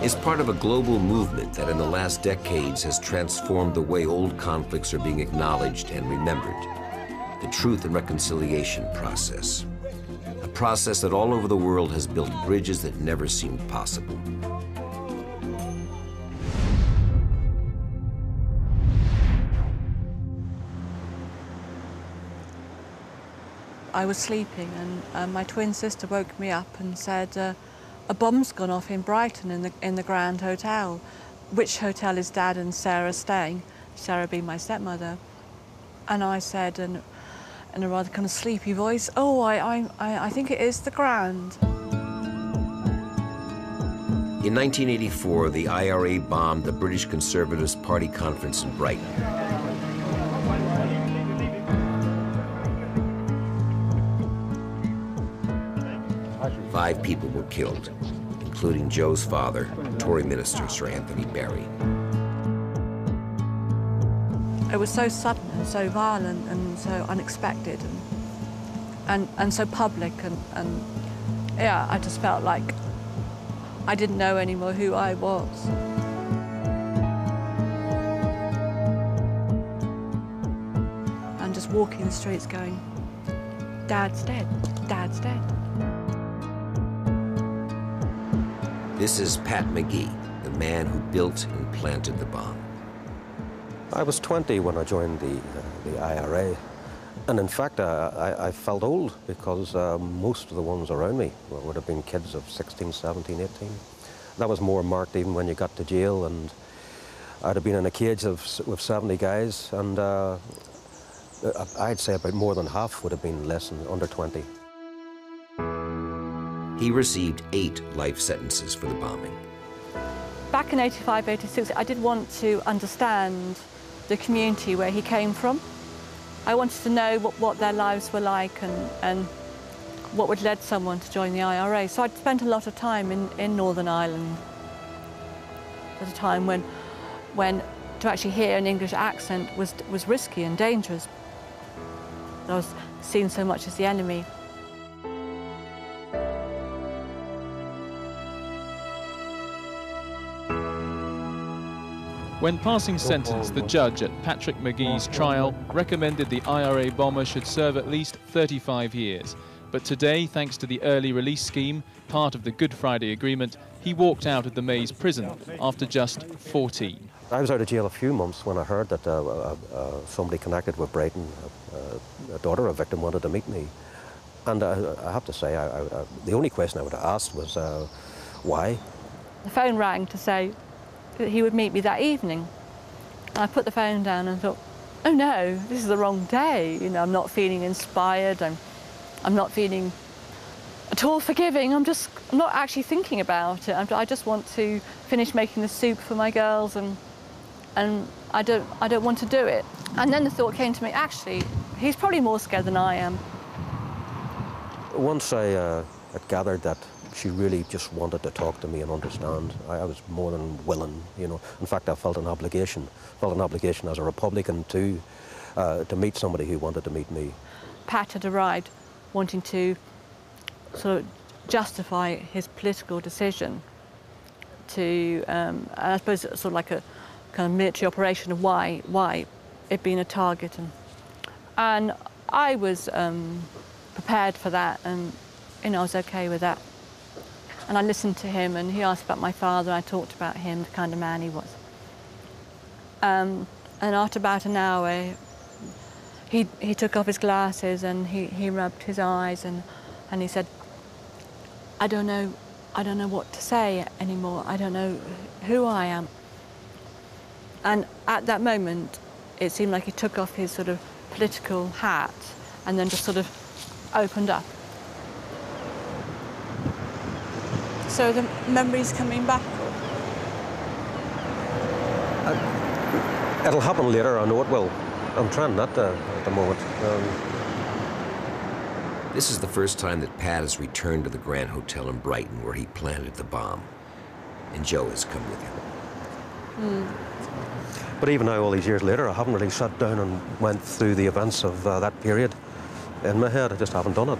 It's part of a global movement that in the last decades has transformed the way old conflicts are being acknowledged and remembered. The Truth and Reconciliation process. A process that all over the world has built bridges that never seemed possible. I was sleeping and my twin sister woke me up and said, a bomb's gone off in Brighton in the Grand Hotel. Which hotel is Dad and Sarah staying? Sarah being my stepmother. And I said, and in a rather kind of sleepy voice, oh, I think it is the Grand. In 1984, the IRA bombed the British Conservatives' party conference in Brighton. Five people were killed, including Joe's father, Tory Minister Sir Anthony Berry. It was so sudden and so violent and so unexpected and so public and yeah, I just felt like I didn't know anymore who I was. And just walking the streets going, Dad's dead, Dad's dead. This is Pat McGee, the man who built and planted the bomb. I was 20 when I joined the IRA, and in fact, I felt old because most of the ones around me would have been kids of 16, 17, 18. That was more marked even when you got to jail, and I'd have been in a cage with 70 guys, and I'd say about more than half would have been less than under 20. He received 8 life sentences for the bombing. Back in 85, 86, I did want to understand the community where he came from. I wanted to know what their lives were like and what would lead someone to join the IRA. So I'd spent a lot of time in Northern Ireland at a time when to actually hear an English accent was risky and dangerous. I was seen so much as the enemy. When passing sentence, the judge at Patrick McGee's trial recommended the IRA bomber should serve at least 35 years. But today, thanks to the early release scheme, part of the Good Friday Agreement, he walked out of the Maze prison after just 14. I was out of jail a few months when I heard that somebody connected with Brighton, a daughter of a victim, wanted to meet me. And I have to say, the only question I would have asked was, why? The phone rang to say he would meet me that evening. And I put the phone down and thought, oh no, this is the wrong day. You know, I'm not feeling inspired, I'm not feeling at all forgiving, I'm not actually thinking about it. I just want to finish making the soup for my girls and I don't want to do it. And then the thought came to me, actually, he's probably more scared than I am. Once I had gathered that she really just wanted to talk to me and understand. I was more than willing, you know. In fact, I felt an obligation. Felt an obligation as a Republican to meet somebody who wanted to meet me. Pat had arrived wanting to sort of justify his political decision to, I suppose, sort of like a kind of military operation of why it being a target. And I was prepared for that, and, you know, I was OK with that. And I listened to him, and he asked about my father, and I talked about him, the kind of man he was. And after about an hour, he took off his glasses, and he rubbed his eyes, and he said, I don't know what to say anymore. I don't know who I am. And at that moment, it seemed like he took off his sort of political hat and then just sort of opened up. So the memories coming back? It'll happen later, I know it will. I'm trying not to at the moment. This is the first time that Pat has returned to the Grand Hotel in Brighton where he planted the bomb. And Joe has come with him. Mm. But even now, all these years later, I haven't really sat down and went through the events of that period in my head. I just haven't done it.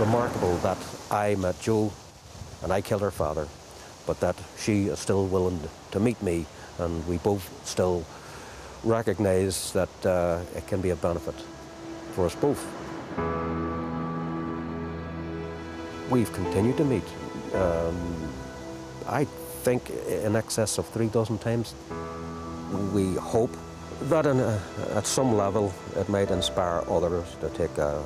Remarkable that I met Joe and I killed her father, but that she is still willing to meet me, and we both still recognize that it can be a benefit for us both. We've continued to meet, I think in excess of 3 dozen times. We hope that at some level it might inspire others to take a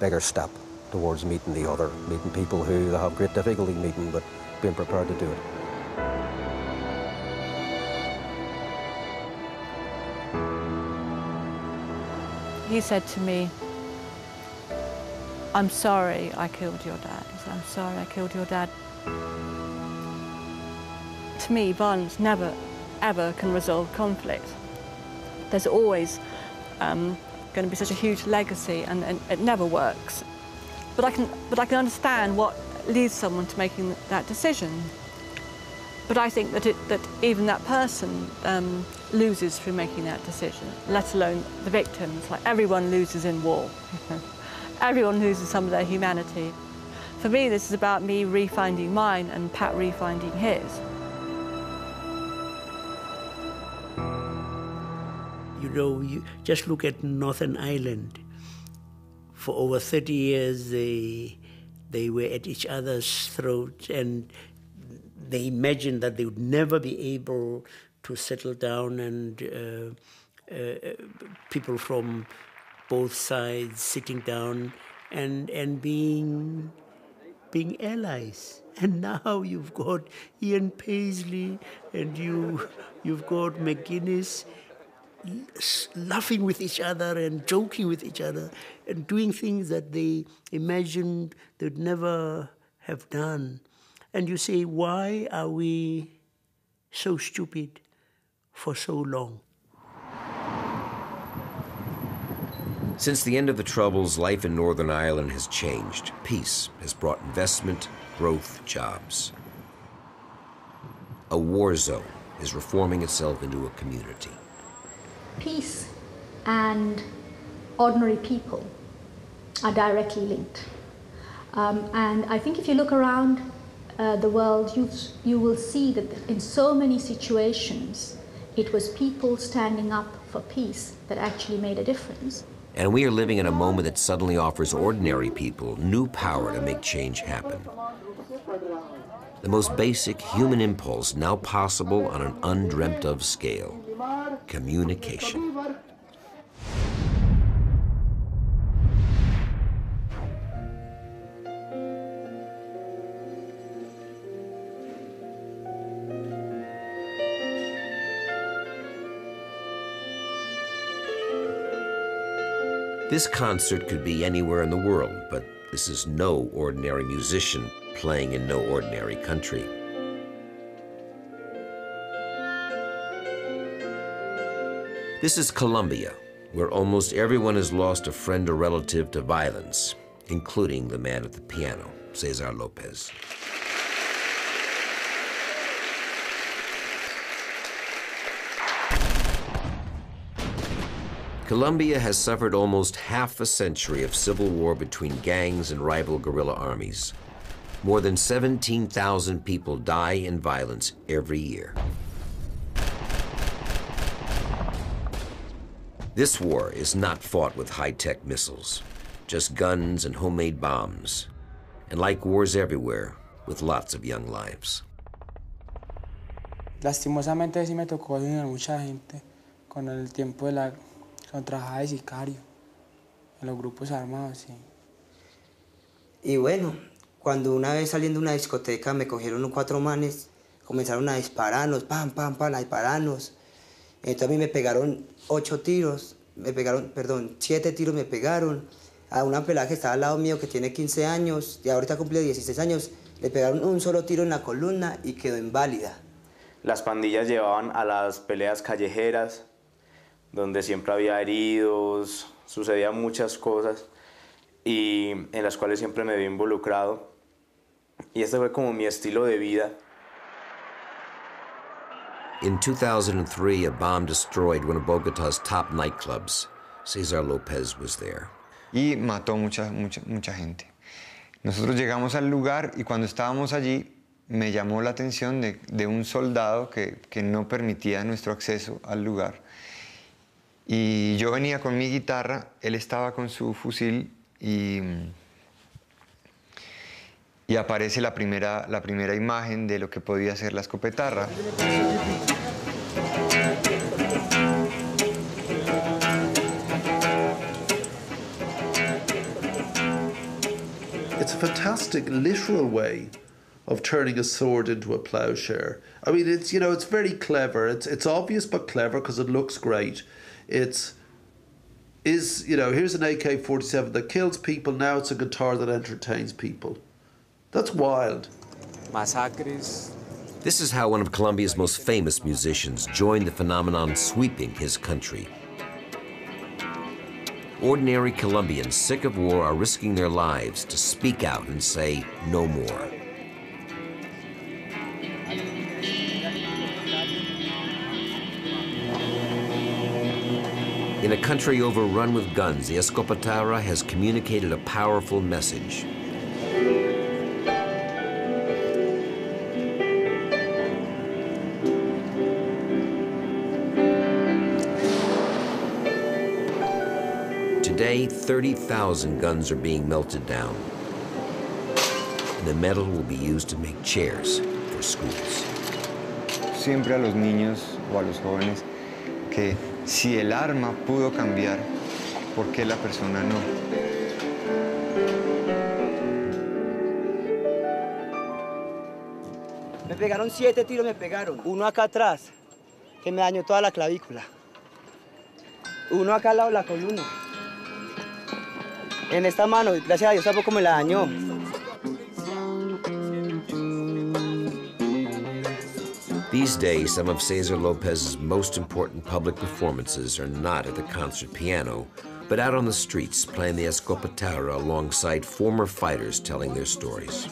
bigger step towards meeting the other, meeting people who they have great difficulty meeting, but being prepared to do it. He said to me, I'm sorry I killed your dad. I'm sorry I killed your dad. To me, violence never, ever can resolve conflict. There's always going to be such a huge legacy, and it never works. But I can understand what leads someone to making that decision. But I think that even that person loses through making that decision, let alone the victims. Like, everyone loses in war. Everyone loses some of their humanity. For me, this is about me refinding mine and Pat refinding his. You know, you just look at Northern Ireland. For over 30 years, they were at each other's throats, and they imagined that they would never be able to settle down, and people from both sides sitting down and being allies. And now you've got Ian Paisley, and you've got McGuinness laughing with each other and joking with each other and doing things that they imagined they'd never have done. And you say, why are we so stupid for so long? Since the end of the Troubles, life in Northern Ireland has changed. Peace has brought investment, growth, jobs. A war zone is reforming itself into a community. Peace and ordinary people are directly linked. And I think if you look around the world, you will see that in so many situations, it was people standing up for peace that actually made a difference. And we are living in a moment that suddenly offers ordinary people new power to make change happen. The most basic human impulse now possible on an undreamt of scale: communication. This concert could be anywhere in the world, but this is no ordinary musician playing in no ordinary country. This is Colombia, where almost everyone has lost a friend or relative to violence, including the man at the piano, Cesar Lopez. Colombia has suffered almost half a century of civil war between gangs and rival guerrilla armies. More than 17,000 people die in violence every year. This war is not fought with high-tech missiles, just guns and homemade bombs, and like wars everywhere, with lots of young lives. Lastimosamente, sí me tocó ayudar mucha gente con el tiempo de la contrajada de sicario en los grupos armados. Y bueno, cuando una vez saliendo de una discoteca me cogieron 4 manes, comenzaron a dispararnos, pam, pam, pam, a dispararnos. Entonces a mí me pegaron 8 tiros, me pegaron, perdón, 7 tiros me pegaron. A una pelada que estaba al lado mío que tiene 15 años, y ahorita cumple 16 años, le pegaron un solo tiro en la columna y quedó inválida. Las pandillas llevaban a las peleas callejeras, donde siempre había heridos, sucedían muchas cosas y en las cuales siempre me vi involucrado. Y este fue como mi estilo de vida. In 2003, a bomb destroyed one of Bogota's top nightclubs. Cesar Lopez was there. Y mató mucha gente. Nosotros llegamos al lugar y cuando estábamos allí, me llamó la atención de un soldado que no permitía nuestro acceso al lugar. Y yo venía con mi guitarra, él estaba con su fusil y aparece la primera imagen de lo que podía ser la escopetarra. It's a fantastic literal way of turning a sword into a plowshare. I mean, it's, you know, it's very clever. It's obvious but clever because it looks great. Here's an AK-47 that kills people, now it's a guitar that entertains people. That's wild. Massacres. This is how one of Colombia's most famous musicians joined the phenomenon sweeping his country. Ordinary Colombians sick of war are risking their lives to speak out and say no more. In a country overrun with guns, the Escopetarra has communicated a powerful message. Today, 30,000 guns are being melted down. The metal will be used to make chairs for schools. Siempre a los niños o a los jóvenes que si el arma pudo cambiar, ¿por qué la persona no? Me pegaron 7 tiros, me pegaron. Uno acá atrás, que me dañó toda la clavícula. Uno acá al lado de la columna. En esta mano, gracias a Dios, tampoco me la dañó. These days, some of Cesar Lopez's most important public performances are not at the concert piano, but out on the streets playing the Escopetarra alongside former fighters telling their stories.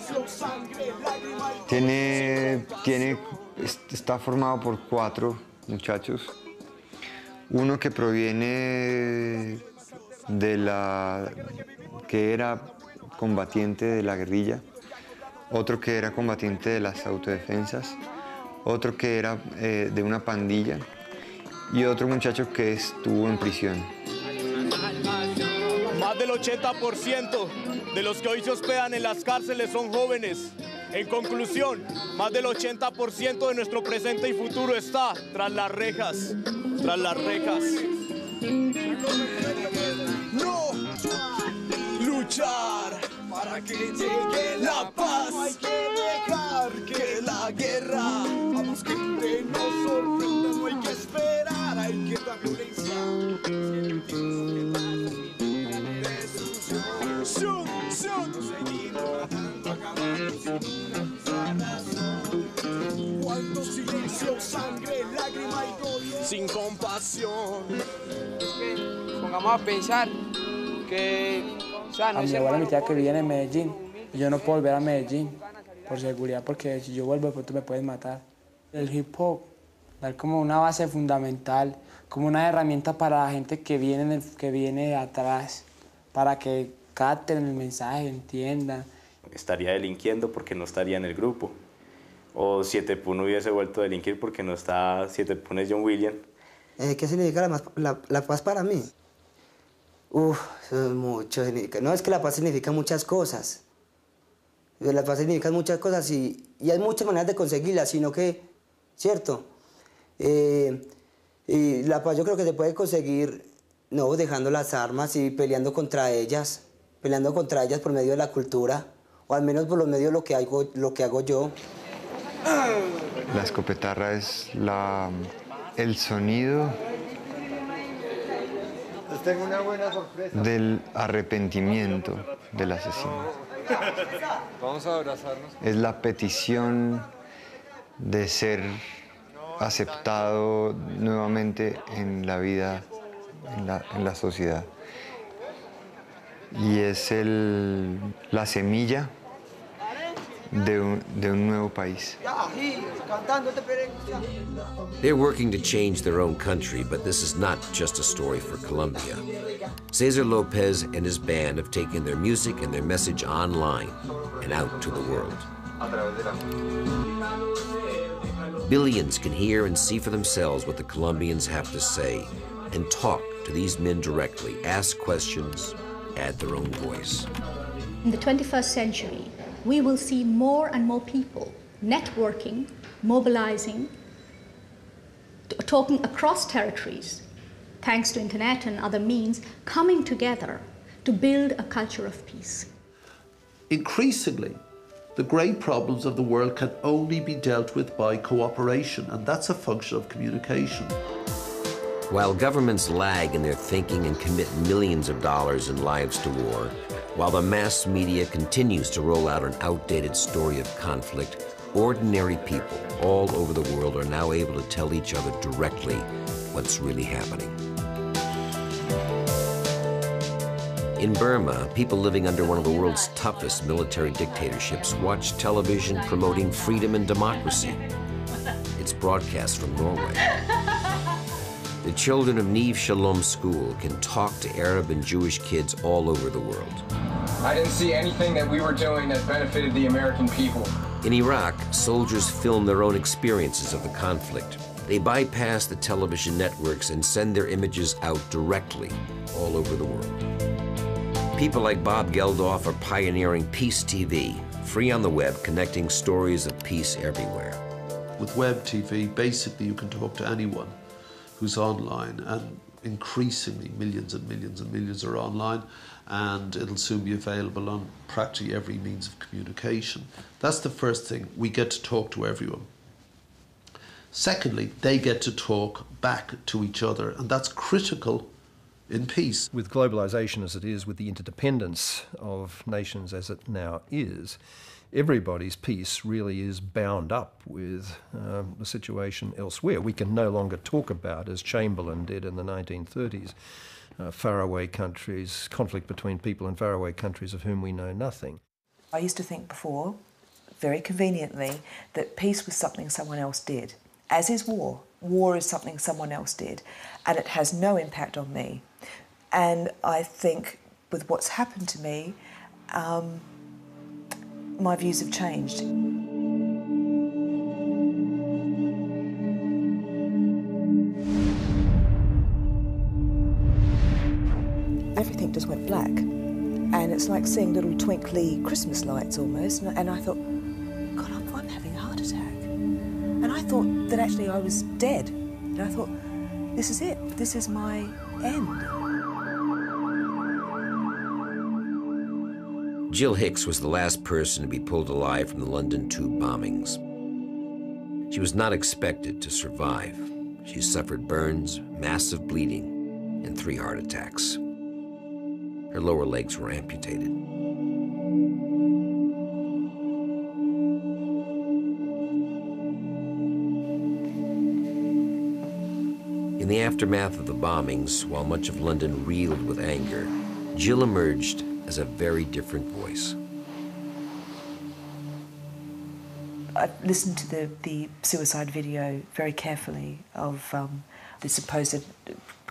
Está formado por 4 muchachos. Uno que proviene de la que era combatiente de la guerrilla, otro que era combatiente de las autodefensas, otro que era de una pandilla y otro muchacho que estuvo en prisión. Más del 80% de los que hoy se hospedan en las cárceles son jóvenes. En conclusión, más del 80% de nuestro presente y futuro está tras las rejas, tras las rejas. No luchar para que llegue la paz. No hay que dejar que la guerra a más gente nos sorprenda. No hay que esperar, hay que dar violencia. Cuánto silencio, sangre, lágrima y dolor. Sin compasión. Vamos a pensar que... A mi abuela, mi tía que vive en Medellín, y yo no puedo volver a Medellín por seguridad, porque si yo vuelvo, pues tú me puedes matar. El hip hop, dar como una base fundamental, como una herramienta para la gente que viene de atrás, para que capten el mensaje, entiendan. Estaría delinquiendo porque no estaría en el grupo. O 7pun hubiese vuelto a delinquir porque no está 7pun, es John William. ¿Qué significa la paz para mí? Uf, mucho significa. No, es que la paz significa muchas cosas. La paz significa muchas cosas y hay muchas maneras de conseguirla, sino que, ¿cierto? Y la paz yo creo que se puede conseguir, no, dejando las armas y peleando contra ellas por medio de la cultura, o al menos por los medios de lo que hago yo. La escopetarra es el sonido del arrepentimiento del asesino. Vamos a abrazarnos. Es la petición de ser aceptado nuevamente en la vida, en la sociedad. Y es la semilla de un nuevo país. They're working to change their own country, but this is not just a story for Colombia. Cesar Lopez and his band have taken their music and their message online and out to the world. Billions can hear and see for themselves what the Colombians have to say and talk to these men directly, ask questions, add their own voice. In the 21st century, we will see more and more people networking, mobilizing, talking across territories, thanks to internet and other means, coming together to build a culture of peace. Increasingly, the great problems of the world can only be dealt with by cooperation, and that's a function of communication. While governments lag in their thinking and commit millions of dollars and lives to war, While the mass media continues to roll out an outdated story of conflict, ordinary people all over the world are now able to tell each other directly what's really happening. In Burma, people living under one of the world's toughest military dictatorships watch television promoting freedom and democracy. It's broadcast from Norway. The children of Neve Shalom School can talk to Arab and Jewish kids all over the world. I didn't see anything that we were doing that benefited the American people. In Iraq, soldiers film their own experiences of the conflict. They bypass the television networks and send their images out directly all over the world. People like Bob Geldof are pioneering Peace TV, free on the web, connecting stories of peace everywhere. With web TV, basically you can talk to anyone who's online, and increasingly millions and millions and millions are online, and it'll soon be available on practically every means of communication. That's the first thing, we get to talk to everyone. Secondly, they get to talk back to each other, and that's critical in peace. With globalisation as it is, with the interdependence of nations as it now is, everybody's peace really is bound up with the situation elsewhere. We can no longer talk about, as Chamberlain did in the 1930s, faraway countries, conflict between people in faraway countries of whom we know nothing. I used to think before, very conveniently, that peace was something someone else did, as is war. War is something someone else did, and it has no impact on me. And I think with what's happened to me, my views have changed. Everything just went black, and it's like seeing little twinkly Christmas lights almost, and I thought, God, I'm having a heart attack. And I thought that actually I was dead, and I thought, this is it, this is my end. Jill Hicks was the last person to be pulled alive from the London Tube bombings. She was not expected to survive. She suffered burns, massive bleeding, and 3 heart attacks. Her lower legs were amputated. In the aftermath of the bombings, while much of London reeled with anger, Jill emerged as a very different voice. I've listened to the suicide video very carefully of the supposed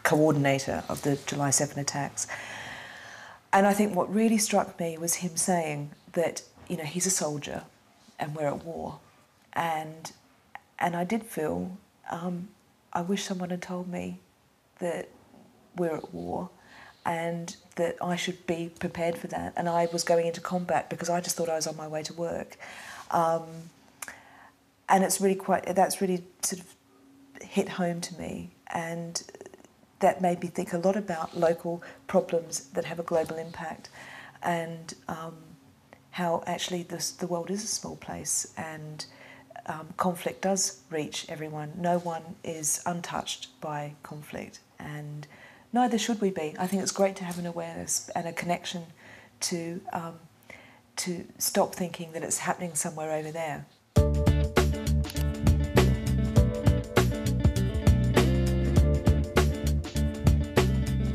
coordinator of the July 7 attacks. And I think what really struck me was him saying that, you know, he's a soldier and we're at war. And I did feel, I wish someone had told me that we're at war and that I should be prepared for that. And I was going into combat because I just thought I was on my way to work. And it's really that's really sort of hit home to me. And that made me think a lot about local problems that have a global impact, and how actually the world is a small place, and conflict does reach everyone. No one is untouched by conflict, and neither should we be. I think it's great to have an awareness and a connection to stop thinking that it's happening somewhere over there.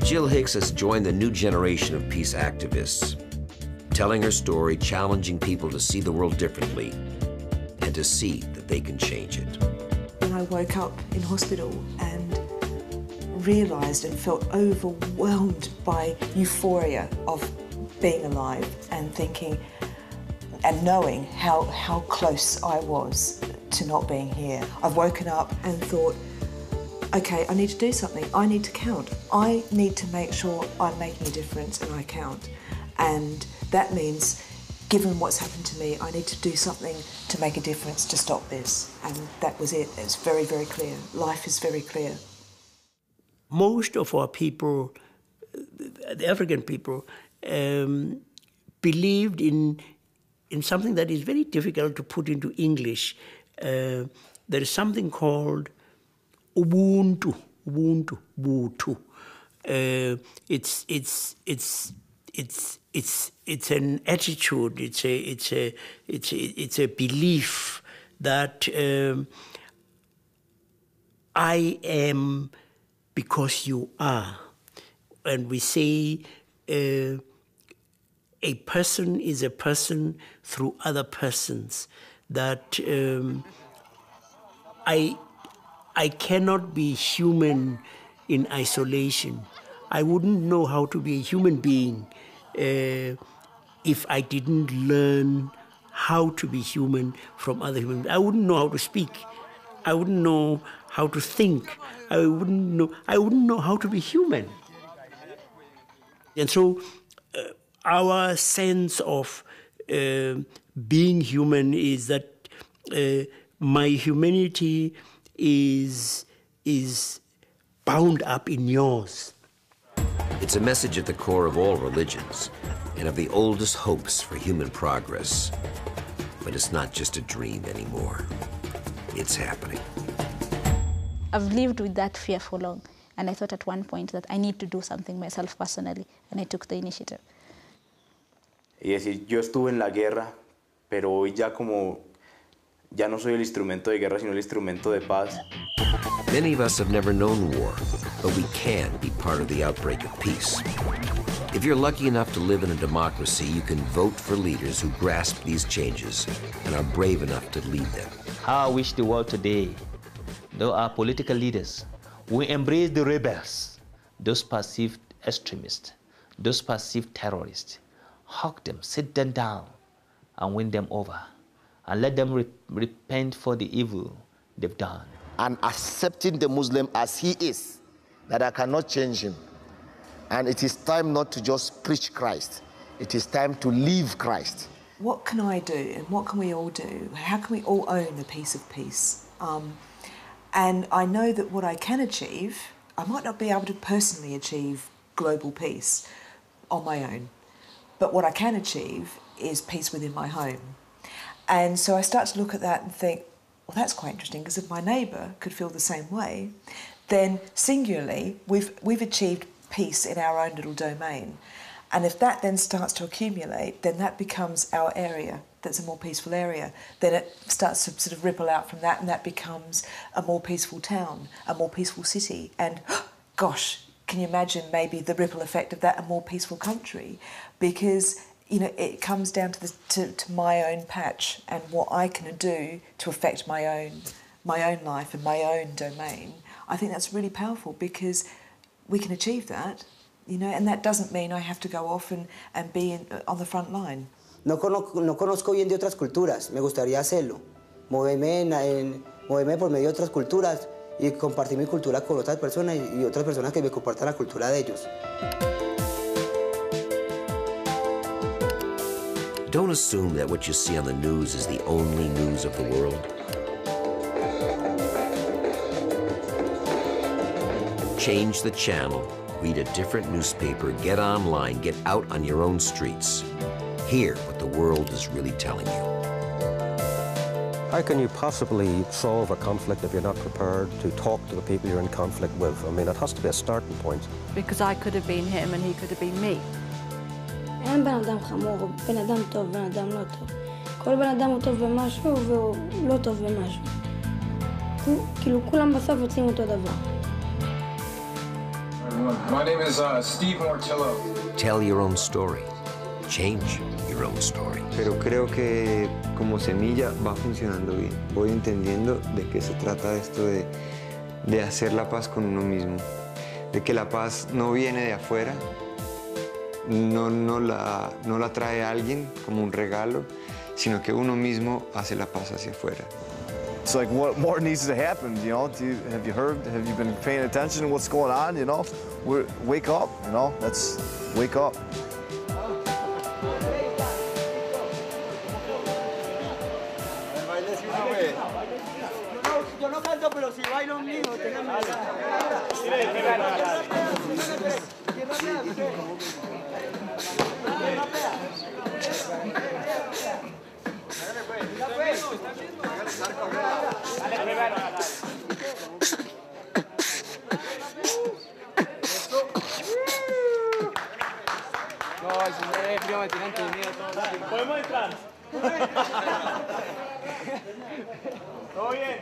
Jill Hicks has joined the new generation of peace activists, telling her story, challenging people to see the world differently and to see that they can change it. When I woke up in hospital and realised and felt overwhelmed by euphoria of being alive and thinking and knowing how close I was to not being here. I've woken up and thought, okay, I need to do something. I need to count. I need to make sure I'm making a difference and I count. And that means, given what's happened to me, I need to do something to make a difference to stop this. And that was it. It's very, very clear. Life is very clear. Most of our people, the African people, believed in something that is very difficult to put into English. There is something called Ubuntu. Ubuntu. It's it's an attitude. It's a belief that I am because you are, and we say a person is a person through other persons. That I cannot be human in isolation. I wouldn't know how to be a human being if I didn't learn how to be human from other humans. I wouldn't know how to speak. I wouldn't know how to think. I wouldn't know how to be human. And so our sense of being human is that my humanity is bound up in yours. It's a message at the core of all religions and of the oldest hopes for human progress. But it's not just a dream anymore. It's happening. I've lived with that fear for long, and I thought at one point that I need to do something myself personally, and I took the initiative. Es decir, yo estuve en la guerra, pero hoy ya como ya no soy el instrumento de guerra, sino el instrumento de paz. Many of us have never known war, but we can be part of the outbreak of peace. If you're lucky enough to live in a democracy, you can vote for leaders who grasp these changes and are brave enough to lead them. How I wish the world today, though our political leaders, we embrace the rebels, those perceived extremists, those perceived terrorists, hug them, sit them down, and win them over, and let them repent for the evil they've done. And accepting the Muslim as he is, that I cannot change him. And it is time not to just preach Christ. It is time to live Christ. What can I do, and what can we all do? How can we all own a piece of peace? And I know that what I can achieve, I might not be able to personally achieve global peace on my own, but what I can achieve is peace within my home. And so I start to look at that and think, well, that's quite interesting, because if my neighbour could feel the same way, then singularly we've achieved peace in our own little domain. And if that then starts to accumulate, then that becomes our area. That's a more peaceful area. Then it starts to sort of ripple out from that, and that becomes a more peaceful town, a more peaceful city. And gosh, can you imagine maybe the ripple effect of that, a more peaceful country? Because you know, it comes down to my own patch and what I can do to affect my own life and my own domain. I think that's really powerful, because we can achieve that, you know, and that doesn't mean I have to go off and be on the front line. No conozco bien de otras culturas. Me gustaría hacerlo. Moverme por medio de otras culturas y compartir mi cultura con otras personas y otras personas que me compartan la cultura de ellos. Don't assume that what you see on the news is the only news of the world. Change the channel, read a different newspaper, get online, get out on your own streets. Hear what the world is really telling you. How can you possibly solve a conflict if you're not prepared to talk to the people you're in conflict with? I mean, it has to be a starting point. Because I could have been him and he could have been me. I'm a good person, I'm a good person, I'm not good. Every person is good in something and not good in something. Everyone wants the same thing. My name is Steve Martillo. Tell your own story. Change your own story. Pero creo que como semilla va funcionando bien. Voy entendiendo de qué se trata esto de hacer la paz con uno mismo. De que la paz no viene de afuera. No la trae alguien como un regalo, sino que uno mismo hace la paz hacia afuera. It's like, what more needs to happen, you know? Have you heard? Have you been paying attention to what's going on, you know? Wake up, you know? Let's wake up. ¿Podemos entrar? ¿Todo bien?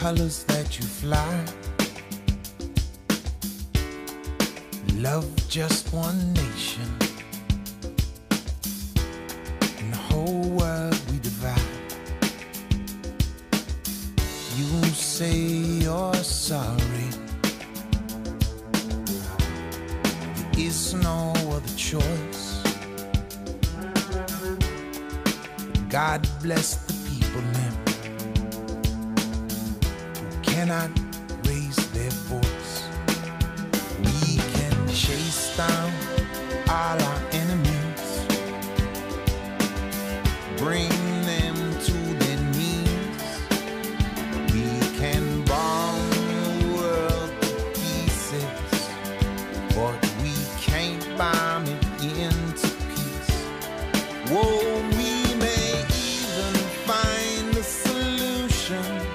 Colors that you fly. Love just one nation. In the whole world we divide. You say you're sorry. There is no other choice. God bless the people now. Cannot raise their voice. We can chase down all our enemies, bring them to their knees. We can bomb the world to pieces, but we can't bomb it into peace. Whoa, we may even find a solution.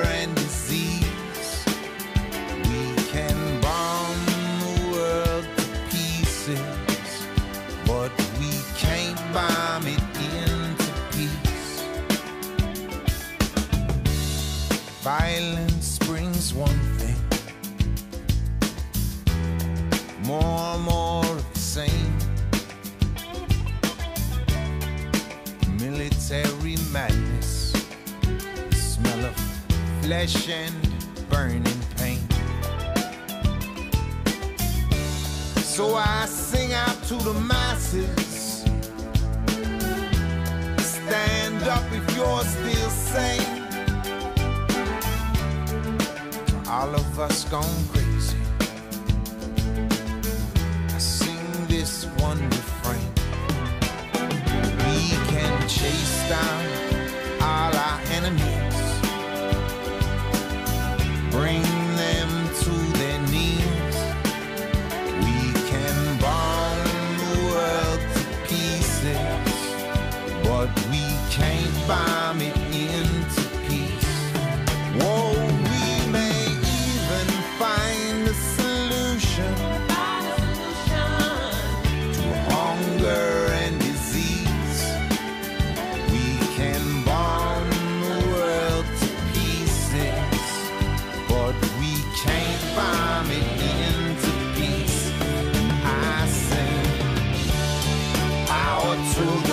And disease, we can bomb the world to pieces, but we can't bomb it into peace. Violence brings one thing, more and more of the same. Military madness, flesh and burning pain. So I sing out to the masses, stand up if you're still sane. All of us gone crazy, I sing this one refrain. We can chase down all our enemies, bring them to their knees. We can bomb the world to pieces, but we can't bomb it into peace. Whoa, we may even find a solution to hunger and disease. We can bomb the world to pieces, but we can't bomb it into peace. And I sing our children.